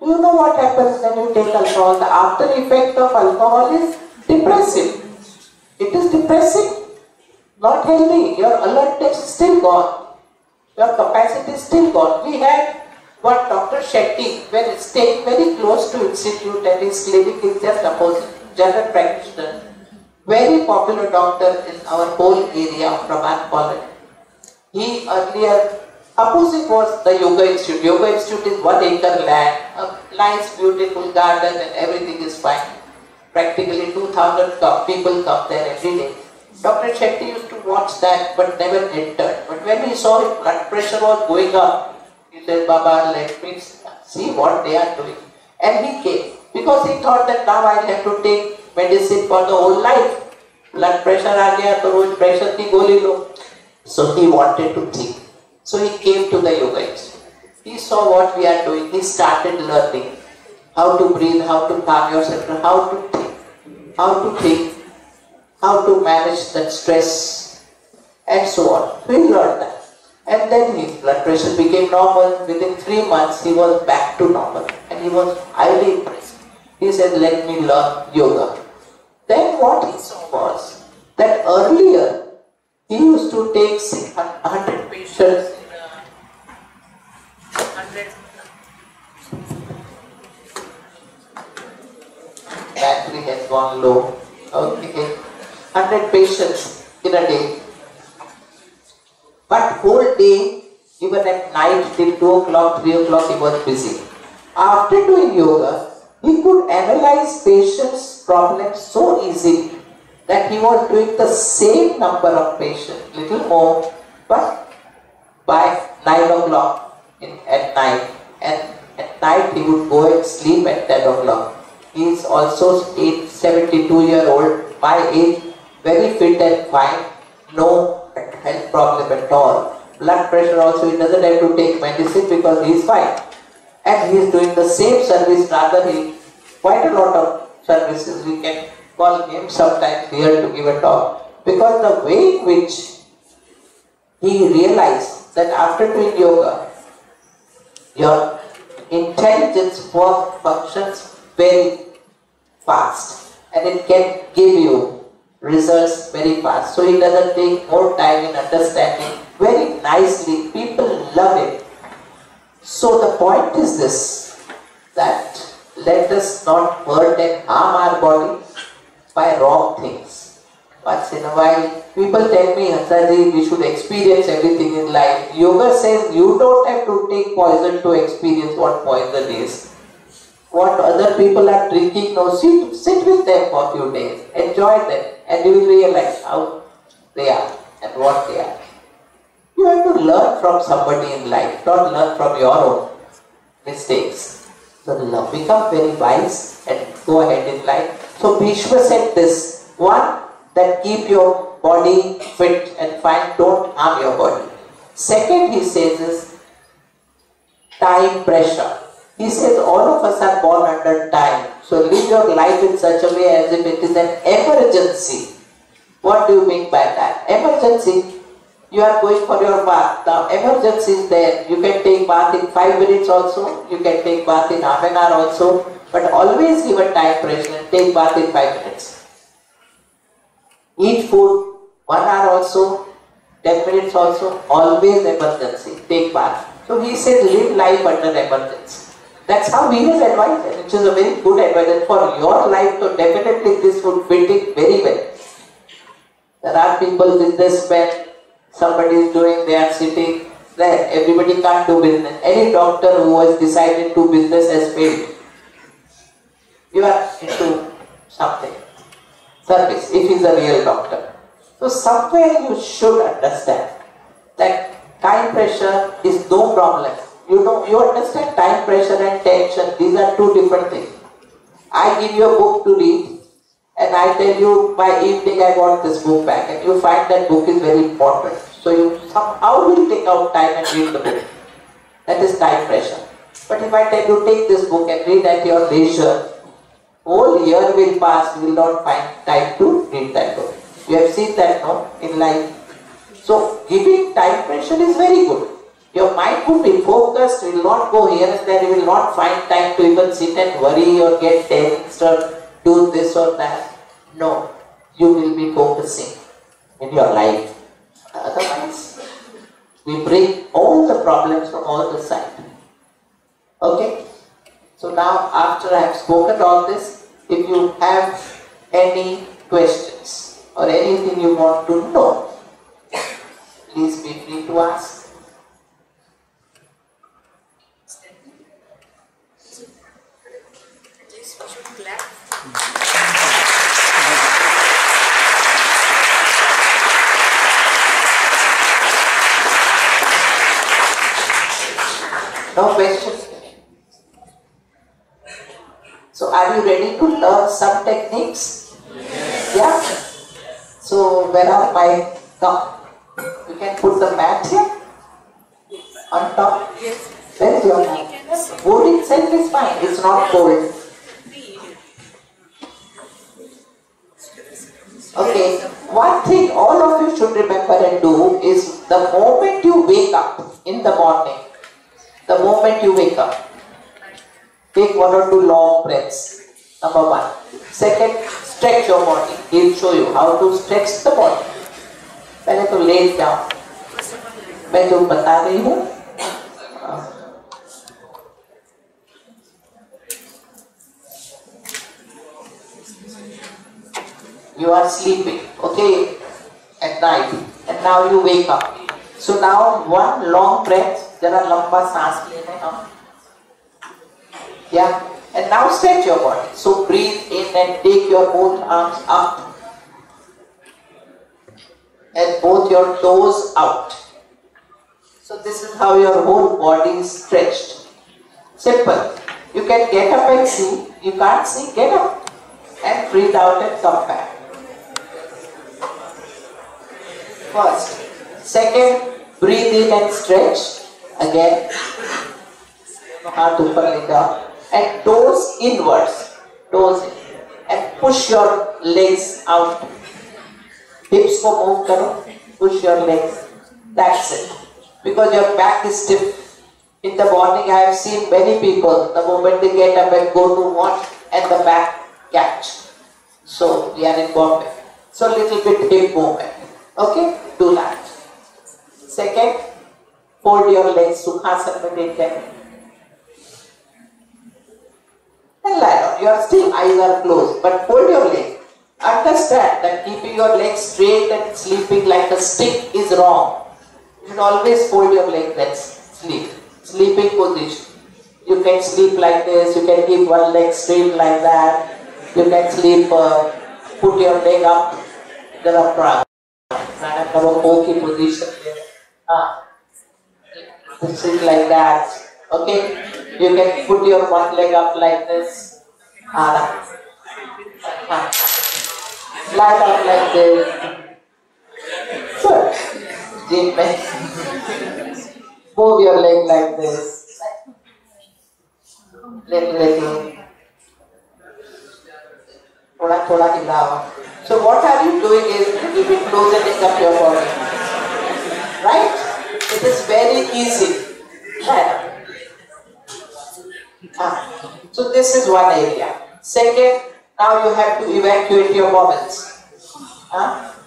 You know what happens when you take alcohol. The after effect of alcohol is depressive. It is depressive, not healthy. Your alertness is still gone. Your capacity is still gone. We had what Dr. Shetty, when it's staying very close to institute and his clinic is just opposite, general practitioner. Very popular doctor in our whole area from oncology. He earlier, opposite was the Yoga Institute. Yoga Institute is 1 acre land, a nice beautiful garden and everything is fine. Practically 2,000 people come there every day. Dr. Shetty used to watch that but never entered. But when he saw his blood pressure was going up, he said, Baba, let me see what they are doing. And he came because he thought that now I have to take medicine for the whole life. Blood pressure aa gaya to roz pressure ki goli lo. So he wanted to think. So he came to the Yoga Institute. He saw what we are doing. He started learning how to breathe, how to calm yourself, how to think, how to manage that stress and so on. So he learned that. And then his blood pressure became normal. Within 3 months he was back to normal and he was highly impressed. He said, let me learn yoga. Then what he saw was that earlier he used to take 100 patients in a 100 battery has gone low. Okay, 100 patients in a day. But whole day, even at night till 2 o'clock, 3 o'clock, he was busy. After doing yoga, he could analyze patients' problems so easily that he was doing the same number of patients, little more, but by 9 o'clock at night, and at night he would go and sleep at 10 o'clock. He is also 72-year-old, my age, very fit and fine, no health problem at all. Blood pressure also, he doesn't have to take medicine because he is fine. And he is doing the same service, rather he, quite a lot of services, we can call him sometimes here to give a talk. Because the way in which he realized that after doing yoga, your intelligence work functions very fast and it can give you results very fast. So he doesn't take more time in understanding very nicely. People love it. So the point is this, that let us not hurt and harm our body by wrong things. Once in a while, people tell me, Hansaji, we should experience everything in life. Yoga says you don't have to take poison to experience what poison is. What other people are drinking, no, sit with them for a few days, enjoy them, and you will realize how they are and what they are. You have to learn from somebody in life, not learn from your own mistakes. So become very wise and go ahead in life. So Bhishma said this, one, that keep your body fit and fine, don't harm your body. Second, he says is time pressure. He says all of us are born under time. So live your life in such a way as if it is an emergency. What do you mean by that? Emergency. You are going for your bath. Now emergency is there. You can take bath in 5 minutes also. You can take bath in half an hour also. But always give a time pressure and take bath in 5 minutes. Eat food 1 hour also. 10 minutes also. Always emergency. Take bath. So he says live life under emergency. That's how he has advised it, which is a very good advice for your life. So definitely this would fit it very well. There are people with this bed. Somebody is doing, they are sitting there, everybody can't do business. Any doctor who has decided to do business has failed. You are into something, service, if he is a real doctor. So somewhere you should understand that time pressure is no problem. You understand time pressure and tension, these are two different things. I give you a book to read. And I tell you, by evening I want this book back, and you find that book is very important. So you somehow will take out time and read the book. That is time pressure. But if I tell you, take this book and read at your leisure, whole year will pass, you will not find time to read that book. You have seen that, no, in life. So giving time pressure is very good. Your mind could be focused, will not go here and there, you will not find time to even sit and worry or get tensed or do this or that. No, you will be focusing in your life. Otherwise, we bring all the problems from all the sides. Okay? So now, after I have spoken all this, if you have any questions or anything you want to know, please be free to ask. No questions. So are you ready to learn some techniques? Yes. Yeah? Yes. So where are my top? You can put the mat here? On top? Yes. Where's your mat? Wood itself is fine, it's not cold. Okay, one thing all of you should remember and do is the moment you wake up in the morning, the moment you wake up, take one or two long breaths, number one. Second, stretch your body. He'll show you how to stretch the body. पहले तो lay down. मैं जो बता रही हूँ. You are sleeping, okay, at night, and now you wake up. So now one long breath. जरा लंबा सांस लेने हम, yeah, and now stretch your body. So breathe in and take your both arms up and both your toes out. So this is how your whole body is stretched. Simple. You can get up and see. You can't see, get up and breathe out and come back. First. Second, breathe in and stretch. Again, heart upar and toes inwards, toes in, and push your legs out. Hips ko move karo, push your legs. That's it. Because your back is stiff. In the morning, I have seen many people. The moment they get up and go to watch, and the back catch. So we are in Bombay. So little bit hip movement. Okay, do that. Second. Hold your legs, Sukhasana meditation. And lie down. You are still, eyes are closed, but hold your leg. Understand that keeping your legs straight and sleeping like a stick is wrong. You should always hold your leg, let's sleep. Sleeping position. You can sleep like this, you can keep one leg straight like that. You can sleep, put your leg up. There are pranayama position here. Sit like that, okay? You can put your one leg up like this. Flat up like this. Sure. Deep breath. Move your leg like this. Little. So what are you doing is little bit loosening up your body. Right? It is very easy. So this is one area. Second, now you have to evacuate your bowels.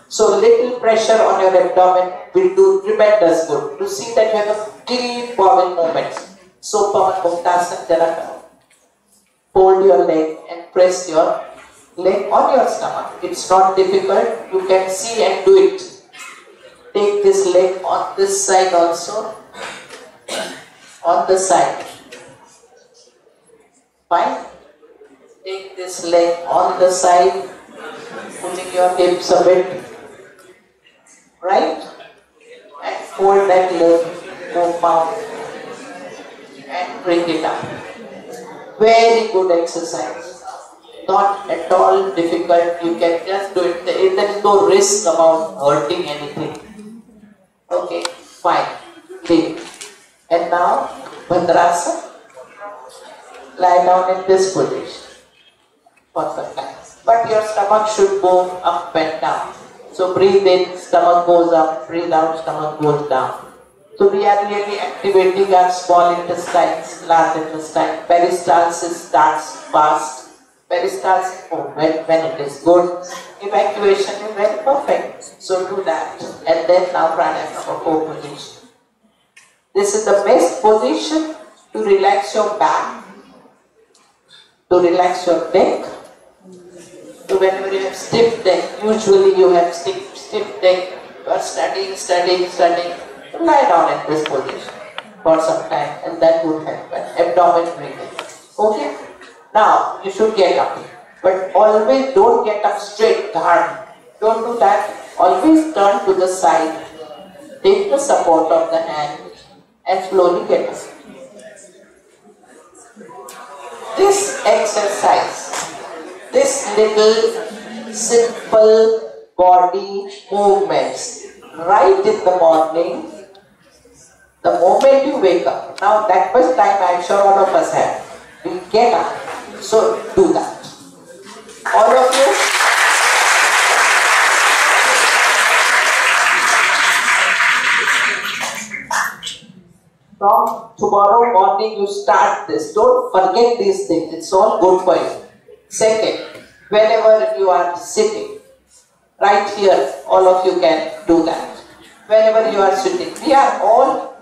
So little pressure on your abdomen will do tremendous good. To see that you have a clean bowel movement. So Pawan Bhaktasana, hold your leg and press your leg on your stomach. It's not difficult. You can see and do it. Take this leg on this side also, on the side, fine, take this leg on the side, putting your hips a bit, right, and hold that leg, no pound, and bring it up. Very good exercise, not at all difficult, you can just do it, there is no risk about hurting anything. Okay, fine, leave. And now, Bandarasana, lie down in this position for some time. But your stomach should go up and down. So breathe in, stomach goes up, breathe out, stomach goes down. So we are really activating our small intestines, large intestine. Peristalsis starts fast. Peristalsis movement when it is good. Evacuation is very perfect. So do that. And then now pranayama for core position. This is the best position to relax your back, to relax your neck. So whenever you have stiff neck, usually you have stiff neck, you are studying. Lie down at this position for some time and that would help. Abdomen breathing. Okay? Now you should get up. But always don't get up straight, hard. Don't do that. Always turn to the side. Take the support of the hand and slowly get up. This exercise, this little simple body movements, right in the morning, the moment you wake up. Now that much time I am sure all of us have. We get up. So do that. All of you. From tomorrow morning you start this. Don't forget these things. It's all good for you. Second, whenever you are sitting, right here, all of you can do that. Whenever you are sitting, we are all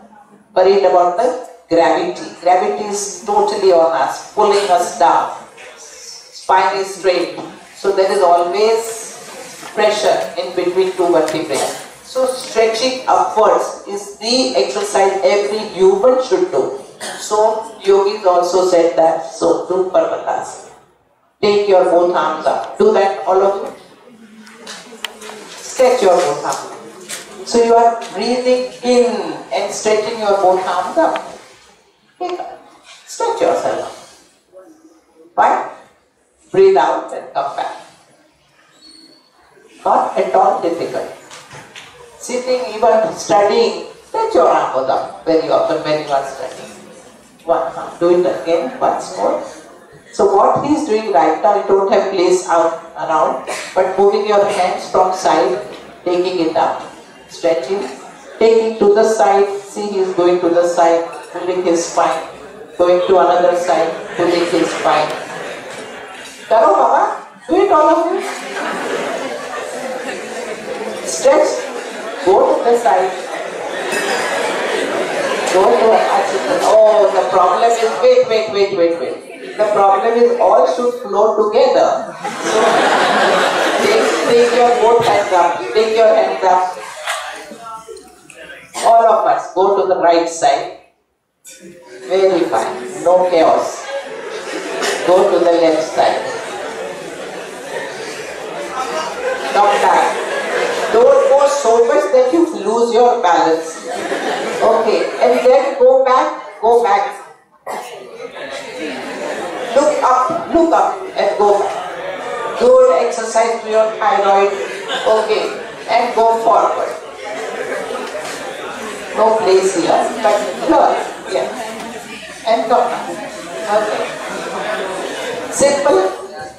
worried about the gravity. Gravity is totally on us, pulling us down. Spine is straight. So there is always pressure in between two vertebrae. So stretching upwards is the exercise every human should do. So yogis also said that. So do Parvatasana. Take your both arms up. Do that, all of you. Stretch your both arms. So you are breathing in and stretching your both arms up. Take up. Stretch yourself up. Fine. Breathe out and come back. Not at all difficult. Sitting, even studying, stretch your arms up very often when you are studying. One arm. Do it again once more. So what he is doing right now, you don't have place out around, but moving your hands from side, taking it up, stretching, taking to the side. See, he is going to the side, pulling his spine, going to another side, pulling his spine. Karo Baba, do it all of you. Stretch, go to the side. Go to the side. Oh, the problem is, wait. The problem is all should flow together. So take your both hands up. Take your hands up. All of us go to the right side. Very fine. No chaos. Go to the left side. Not that. Don't go so much that you lose your balance. Okay. And then go back. Go back. Look up and go back. Good exercise to your thyroid. Okay, and go forward. No place here, but here, yeah. And come back. Okay. Simple.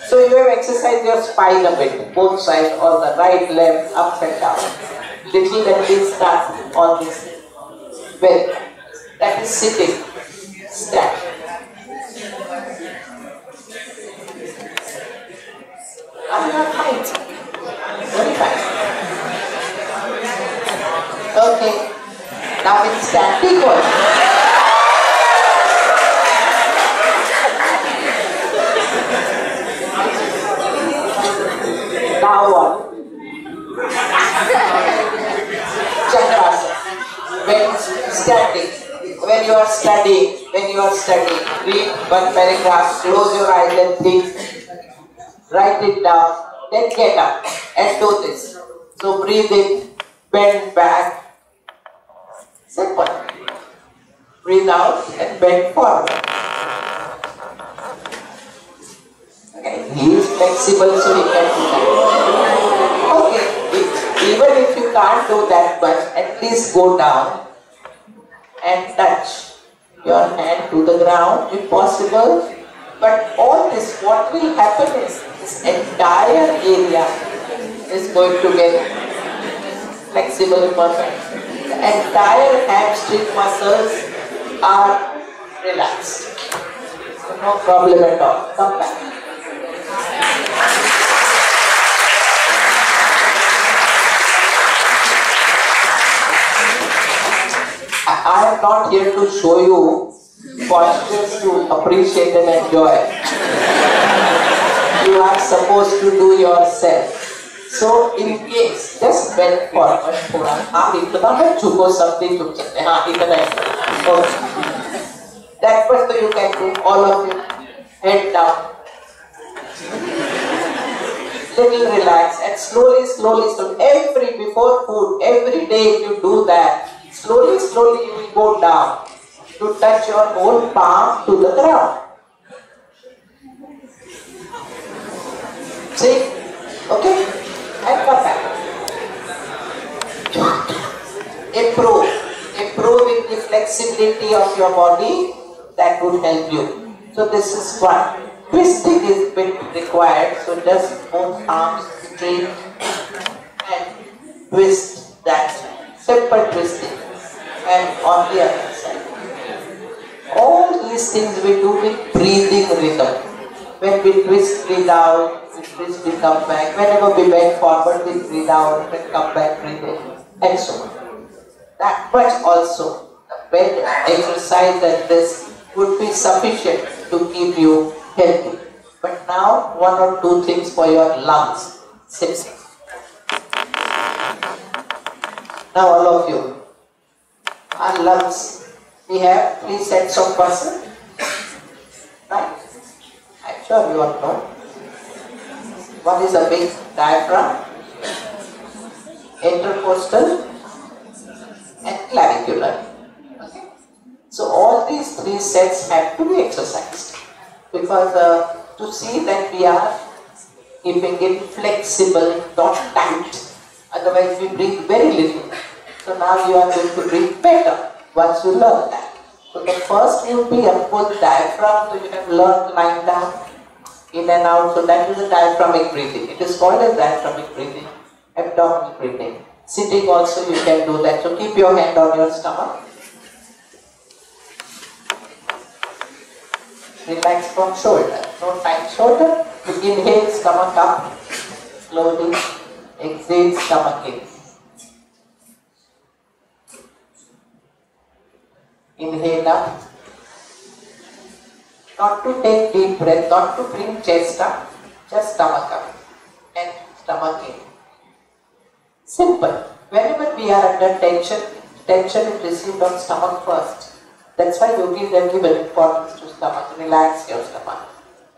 So you have exercised your spine a bit, both sides, on the right, left, up and down. Little and little start on this. Well, that is sitting. Stand. I'm not tight. Very tight. Okay. Now it's standing one. Now one. Chakrasana. When you are studying, read one paragraph, close your eyes and think. Write it down, then get up and do this. So breathe in, bend back, simple. Breathe out and bend forward. Okay, he is flexible so he can do that. Okay, even if you can't do that much, at least go down and touch your hand to the ground if possible. But all this, what will happen is this entire area is going to get flexible, perfect. The entire hamstring muscles are relaxed. So no problem at all. Come back. I am not here to show you postures to appreciate and enjoy. You are supposed to do yourself. So in case, just bend forward, that much you can do, all of you, head down. Little relax and slowly, every before food, every day if you do that, slowly you will go down to touch your own palm to the ground. See? Okay? And come back. Improving the flexibility of your body, that would help you. So this is one. Twisting is bit required, so just both arms straight and twist that. Simple twisting. And on the other side. All these things we do with breathing rhythm. When we twist, breathe out, we twist, we come back. Whenever we bend forward, we breathe out, we come back, breathe in, and so on. That much also, the bend exercise and this would be sufficient to keep you healthy. But now, one or two things for your lungs. Simple. Now all of you. Our lungs, we have 3 sets of muscle, right? I'm sure you all know. One is a big diaphragm, intercostal and clavicular. Okay. So all these 3 sets have to be exercised because to see that we are keeping it flexible, not tight, otherwise we breathe very little. So now you are going to breathe better once you learn that. So the first will be a full diaphragm, so you have learned lying down, in and out. So that is the diaphragmic breathing. It is called as diaphragmic breathing, abdominal breathing. Sitting also you can do that. So keep your hand on your stomach. Relax from shoulder. No tight shoulder. You inhale, stomach up. Slowly exhale, stomach in. Inhale up, not to take deep breath, not to bring chest up, just stomach up and stomach in. Simple. Whenever we are under tension is received on stomach first. That's why yogis have given importance to stomach. Relax your stomach.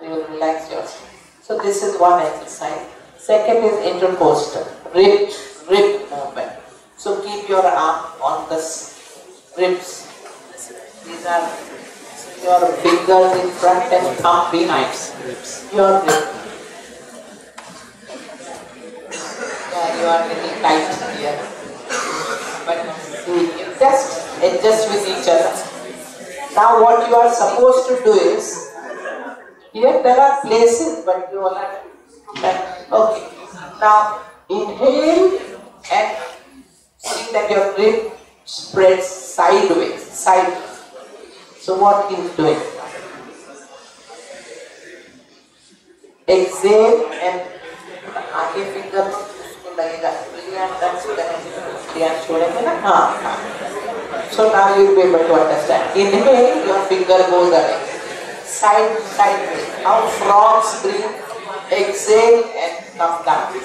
You will relax your stomach. So this is one exercise. Second is intercostal, rib movement. So keep your arm on the ribs. These are your fingers in front and thumb behind. Your ribs. Yeah, you are little tight here. But just adjust with each other. Now what you are supposed to do is, here there are places but you all are like, okay. Now inhale and see that your rib spreads sideways, So what he's doing? Exhale and आगे finger लगेगा. So now you'll be able to understand. Inhale, your finger goes away. Sideways. Now frogs breathe. Exhale and come down.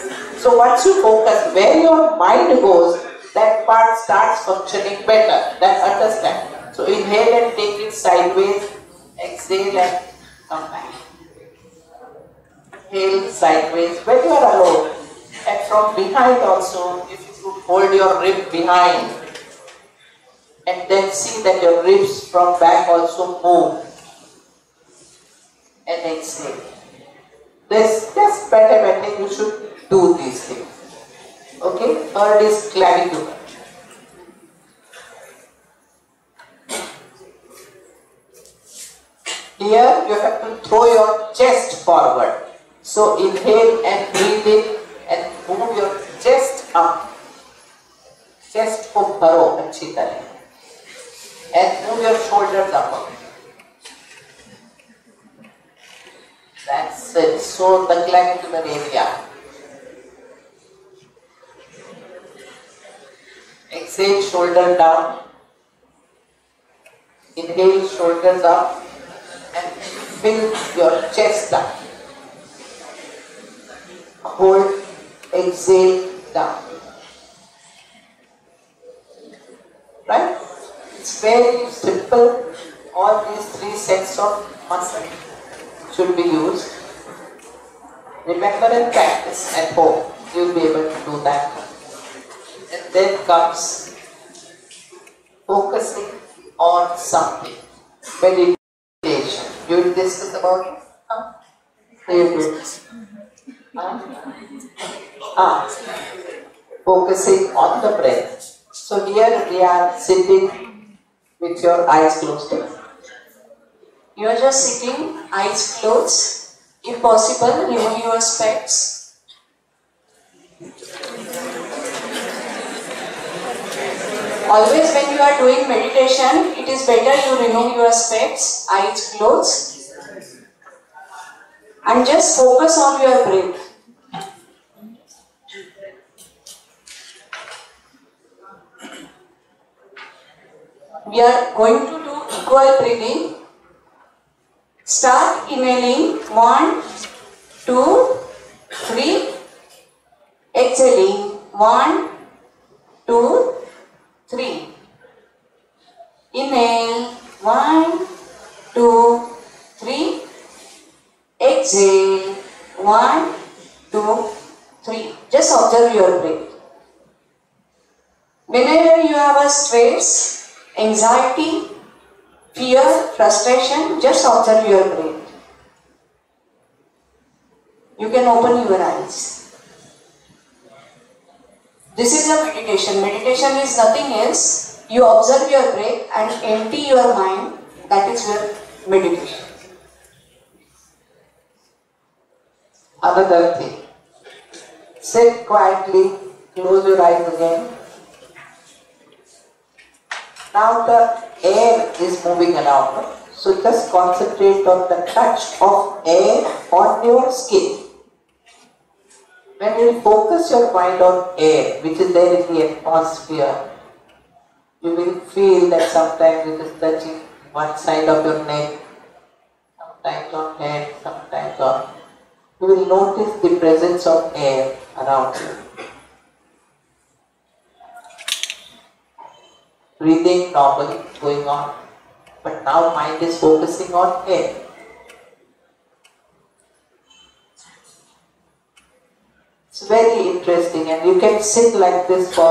So once you focus where your mind goes, that part starts functioning better. That's understand. So inhale and take it sideways, exhale and come back. Inhale sideways when you are alone, and from behind also, if you could hold your rib behind and then see that your ribs from back also move and exhale. This just mathematically you should do these things. Okay, third is clavicular. Here you have to throw your chest forward. So inhale and breathe in and move your chest up. Chest को भरो अच्छी तरह and move your shoulders upward. That's it. So incline into the area. Exhale, shoulder down. Inhale, shoulders up, and fill your chest up. Hold. Exhale, down. Right? It's very simple. All these three sets of muscle should be used. Remember and practice at home. You'll be able to do that. And then comes focusing on something. Meditation. You will discuss about it? Huh? Focusing on the breath. So here we are sitting with your eyes closed. You are just sitting, eyes closed. If possible, remove your specs. Always when you are doing meditation, it is better you remove your specs, eyes closed, and just focus on your breath. We are going to do equal breathing. Start inhaling, 1, 2, 3, exhaling, 1, 2, 3, inhale, 1, 2, 3, exhale, 1, 2, 3, just observe your breath. Whenever you have a stress, anxiety, fear, frustration, just observe your breath. You can open your eyes. This is a meditation. Meditation is nothing else. You observe your breath and empty your mind. That is your meditation. Another thing. Sit quietly. Close your eyes again. Now the air is moving around, so just concentrate on the touch of air on your skin. When you focus your mind on air, which is there in the atmosphere, you will feel that sometimes it is touching one side of your neck, sometimes on head, sometimes on. You will notice the presence of air around you. Breathing normally going on, but now mind is focusing on air. It's very interesting, and you can sit like this for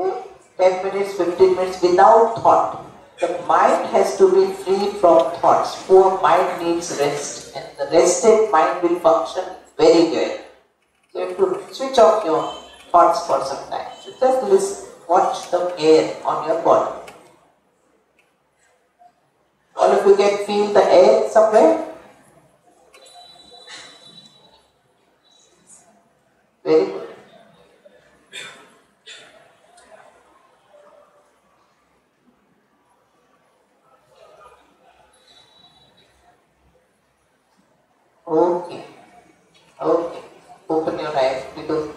10 minutes, 15 minutes without thought. The mind has to be free from thoughts. Poor mind needs rest, and the rested mind will function very well. So you have to switch off your thoughts for some time. So just listen. Watch the air on your body. All of you can feel the air somewhere? Very good. Okay. Okay. Open your eyes because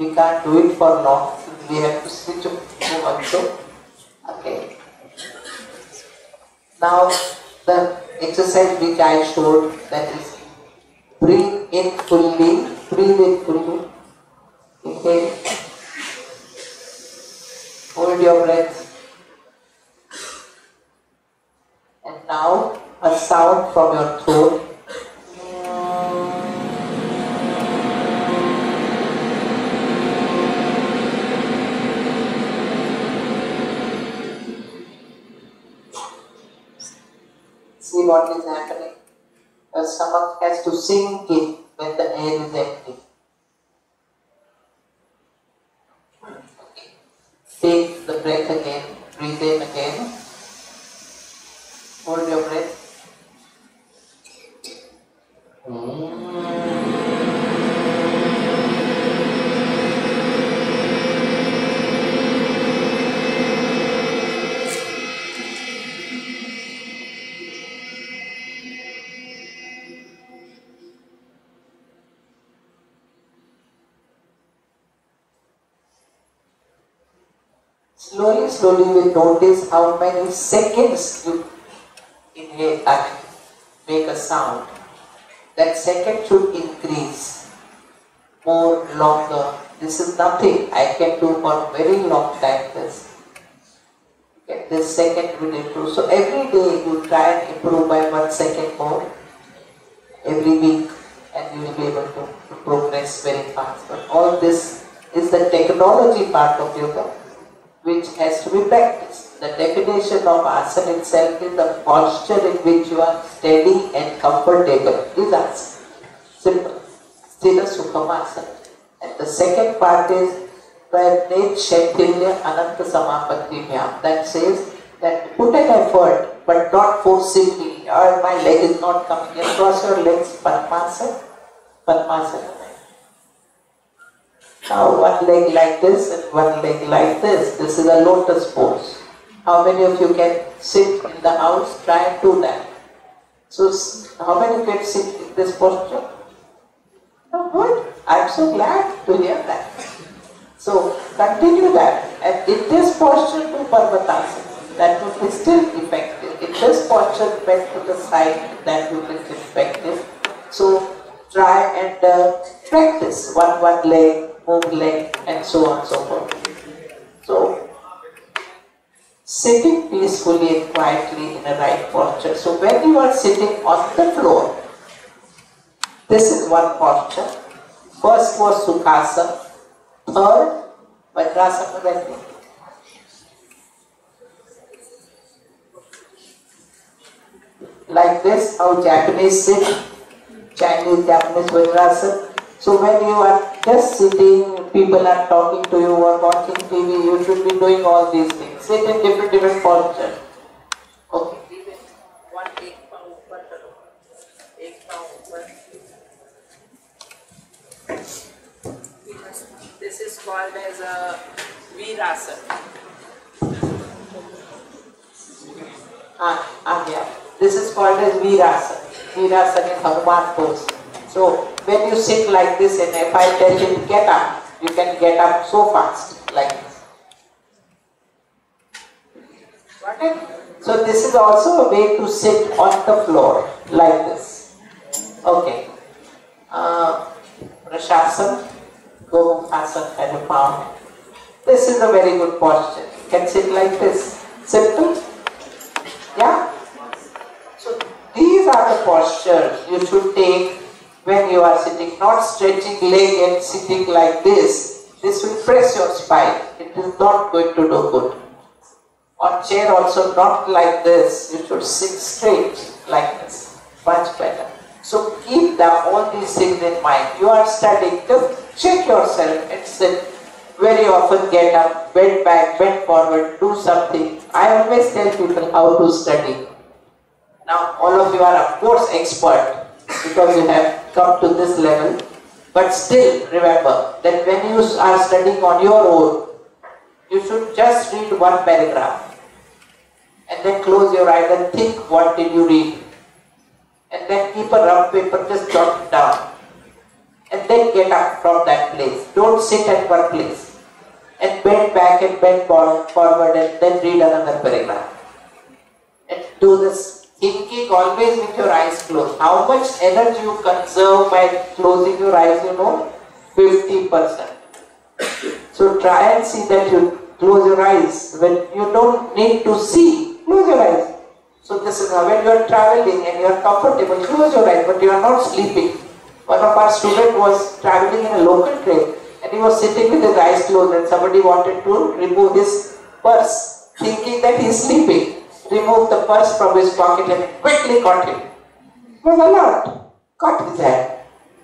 we can't do it for long. We have to switch also. Okay. Now the exercise which I showed, that is breathe in fully, inhale, hold your breath, and now a sound from your throat. What is happening? Your stomach has to sink in when the air is empty. Okay. Take the breath again, breathe in again, hold your breath. slowly we'll notice how many seconds you inhale and make a sound. That second should increase more longer. This is nothing I can do for very long time. This okay, this second will improve. So every day you try and improve by 1 second more. Every week, and you will be able to progress very fast. But all this is the technology part of yoga, which has to be practiced. The definition of asana itself is the posture in which you are steady and comfortable. This is asana. Simple. Sthira Sukhamasana. And the second part is Prayatne Shaitilya Ananta Samapatti Vyam. That says that put an effort but not forcibly. Or my leg is not coming. Just cross your legs. Padmasana. Padmasana. Now one leg like this and one leg like this. This is a lotus pose. How many of you can sit in the house? Try and do that. So how many can sit in this posture? Oh, good. I'm so glad to hear that. So continue that. And in this posture to Parvatasana, that would be still effective. In this posture back to the side, that would be effective. So try and practice one leg. Move leg and so on and so forth. So, sitting peacefully and quietly in a right posture. So, when you are sitting on the floor, this is one posture. First was Sukhasana. Third, Vajrasana. Like this, how Japanese sit, Japanese Vajrasana. So, when you are just sitting, people are talking to you or watching TV, you should be doing all these things. Sit in different postures. Okay. This is called as a Veerasana. Yeah. This is called as Veerasana. Veerasana is Hanuman pose. So, when you sit like this and if I tell him get up, you can get up so fast, like this. Got it? So, this is also a way to sit on the floor, like this. Okay. Prashasana, Gomukhasana and a palm. This is a very good posture. You can sit like this. Simple? Yeah? So, these are the postures you should take when you are sitting, not stretching leg and sitting like this. This will press your spine. It is not going to do good. On chair also not like this. You should sit straight like this. Much better. So keep all these things in mind. You are studying. Just check yourself and sit. Very often get up, bend back, bend forward, do something. I always tell people how to study. Now all of you are of course expert, because you have come to this level, but still remember that when you are studying on your own, you should just read one paragraph and then close your eyes and think what did you read, and then keep a rough paper, just jot it down and then get up from that place. Don't sit at one place and bend back and bend forward and then read another paragraph and do this. Thinking always with your eyes closed. How much energy you conserve by closing your eyes, you know? 50%. So try and see that you close your eyes. When you don't need to see, close your eyes. So this is how when you are traveling and you are comfortable, close your eyes, but you are not sleeping. One of our students was traveling in a local train and he was sitting with his eyes closed and somebody wanted to remove his purse, thinking that he is sleeping. Removed the purse from his pocket and quickly caught him. It was alert. Caught his hand.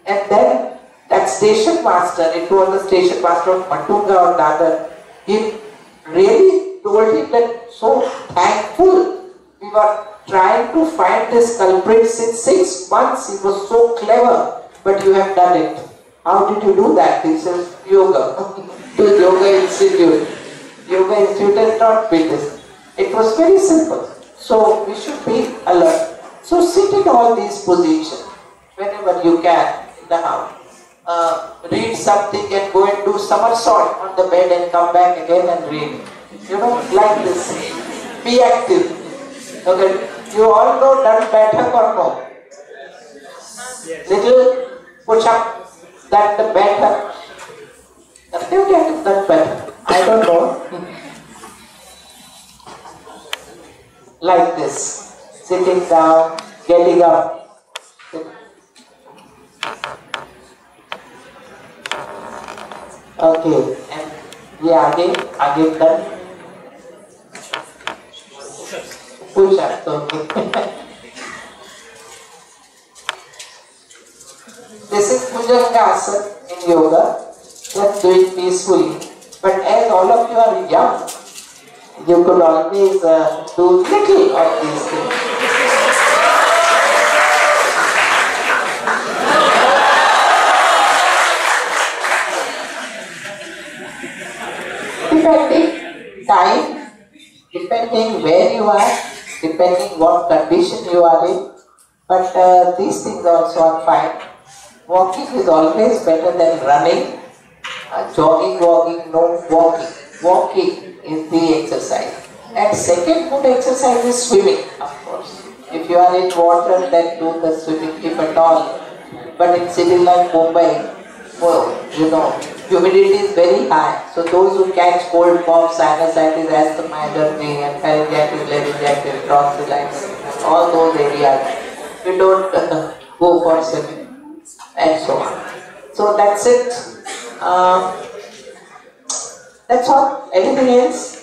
And then that station master, it was the station master of Matunga or Dadar, he really told him that so thankful we were trying to find this culprit since 6 months. He was so clever, but you have done it. How did you do that? He says, yoga. To Yoga Institute. Yoga Institute has not been this. It was very simple. So we should be alert. So sit in all these positions whenever you can in the house. Read something and go and do somersault on the bed and come back again and read. like this. Be active. Okay. You all know done better or no? Little push-up, that the better. Activity is done better. I don't know. Like this. Sitting down, getting up. Okay, and we are again done. Push-ups, okay. This is Bhujangasana in yoga, just do it peacefully. But as all of you are young, you could always do little of these things. Depending time, depending where you are, depending what condition you are in, but these things also are fine. Walking is always better than running, jogging, walking, no walking. Walking is the exercise. And second good exercise is swimming, of course. If you are in water, then do the swimming if at all. But in city like Mumbai, well, you know, humidity is very high, so those who catch cold, cough, sinusitis, asthma, allergy, and pharyngitis, laryngitis, tonsillitis, all those areas, you don't go for swimming, and so on. So that's it. That's all. Anything else?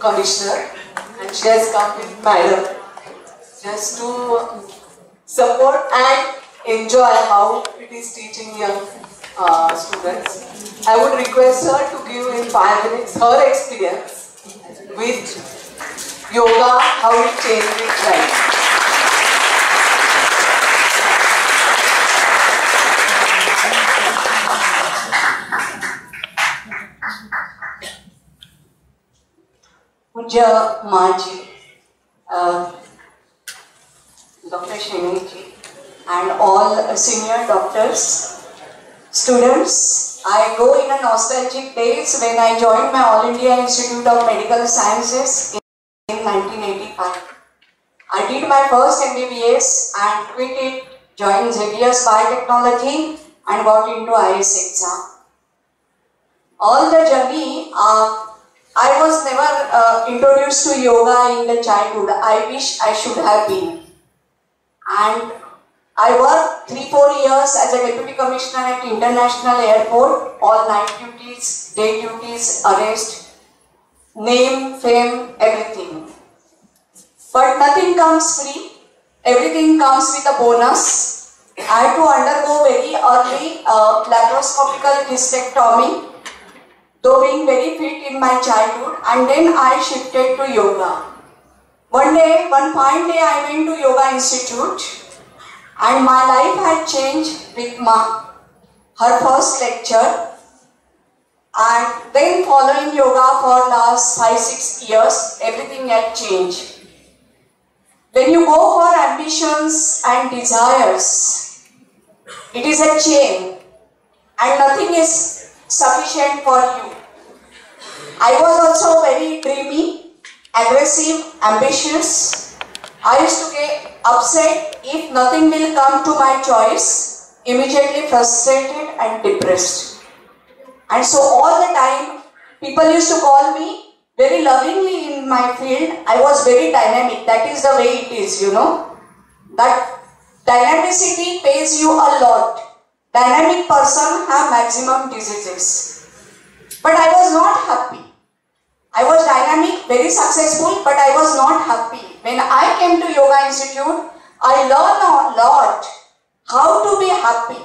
Commissioner, and she has come with Madam just to support and enjoy how it is teaching young students. I would request her to give in 5 minutes her experience with yoga, how it changed her life. Pooja Maji, Dr. Shetty, and all senior doctors, students, I go in a nostalgic days when I joined my All India Institute of Medical Sciences in 1985. I did my first MBBS and quit it, joined Xavier's Biotechnology and got into IAS exam. All the journey, I was never introduced to yoga in the childhood. I wish I should have been. And I worked 3-4 years as a deputy commissioner at International Airport, all night duties, day duties, arrest, name, fame, everything. But nothing comes free. Everything comes with a bonus. I had to undergo very early laparoscopical hysterectomy. Though being very fit in my childhood, and then I shifted to yoga. One fine day I went to Yoga Institute and my life had changed with her first lecture, and then following yoga for last 5-6 years, everything had changed. When you go for ambitions and desires, it is a chain and nothing is sufficient for you. I was also very dreamy, aggressive, ambitious. I used to get upset if nothing will come to my choice, immediately frustrated and depressed. And so all the time, people used to call me very lovingly in my field. I was very dynamic. That is the way it is, you know. That dynamicity pays you a lot. Dynamic person have maximum diseases. But I was not happy. I was dynamic, very successful, but I was not happy. When I came to Yoga Institute, I learned a lot how to be happy.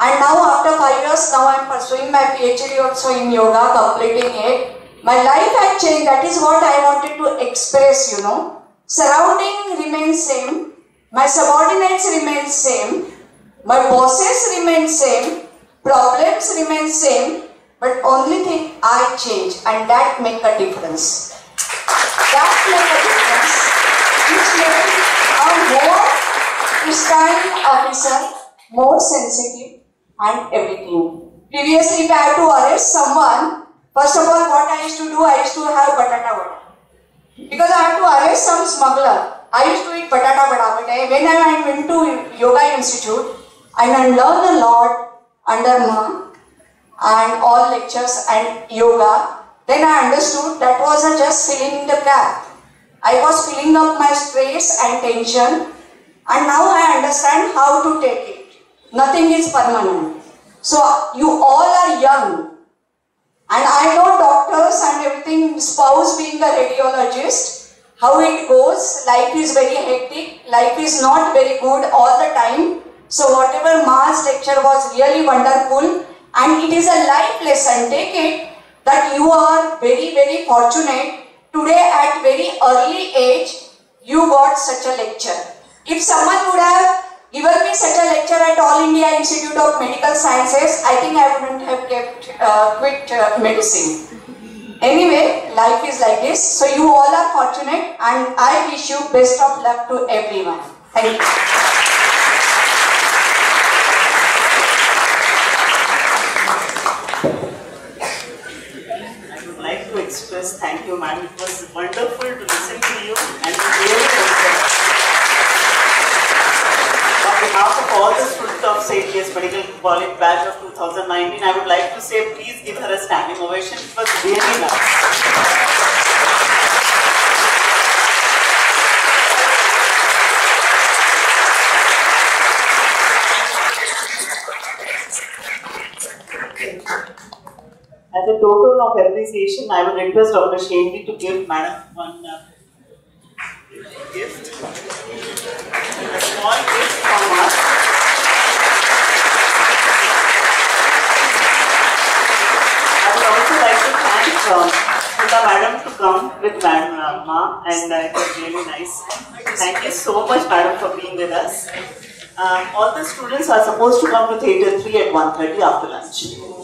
And now after 5 years, now I am pursuing my PhD also in yoga, completing it. My life had changed. That is what I wanted to express, you know. Surrounding remains same. My subordinates remain same. My bosses remain same. Problems remain same. But only thing I change, and that make a difference. That make a difference. Which makes a more distant officer, more sensitive and everything. Previously if I had to arrest someone, first of all what I used to do, I used to have patata vada. Because I had to arrest some smuggler, I used to eat patata vada. But when I went to Yoga Institute, I learned a lot under Ma and all lectures and yoga, then I understood that was just filling the gap. I was filling up my stress and tension, and now I understand how to take it. Nothing is permanent. So you all are young, and I know doctors and everything, spouse being the radiologist, how it goes, life is very hectic, life is not very good all the time. So whatever Ma's lecture was really wonderful, and it is a life lesson, take it, that you are very, very fortunate. Today at very early age, you got such a lecture. If someone would have given me such a lecture at All India Institute of Medical Sciences, I think I wouldn't have quit medicine. Anyway, life is like this. So you all are fortunate, and I wish you best of luck to everyone. Thank you. Express thank you, ma'am. It was wonderful to listen to you and to hear you. On behalf of all the students of St. James Medical College batch of 2019, I would like to say, please give her a standing ovation. It was really nice. As a token of appreciation, I would request Dr. Shetty to give Madam one gift, a small gift from us. I would also like to thank Shuta Madam to come with Madam Ma, and it was really nice. Thank you so much, Madam, for being with us. All the students are supposed to come to Theatre 3 at 1:30 after lunch.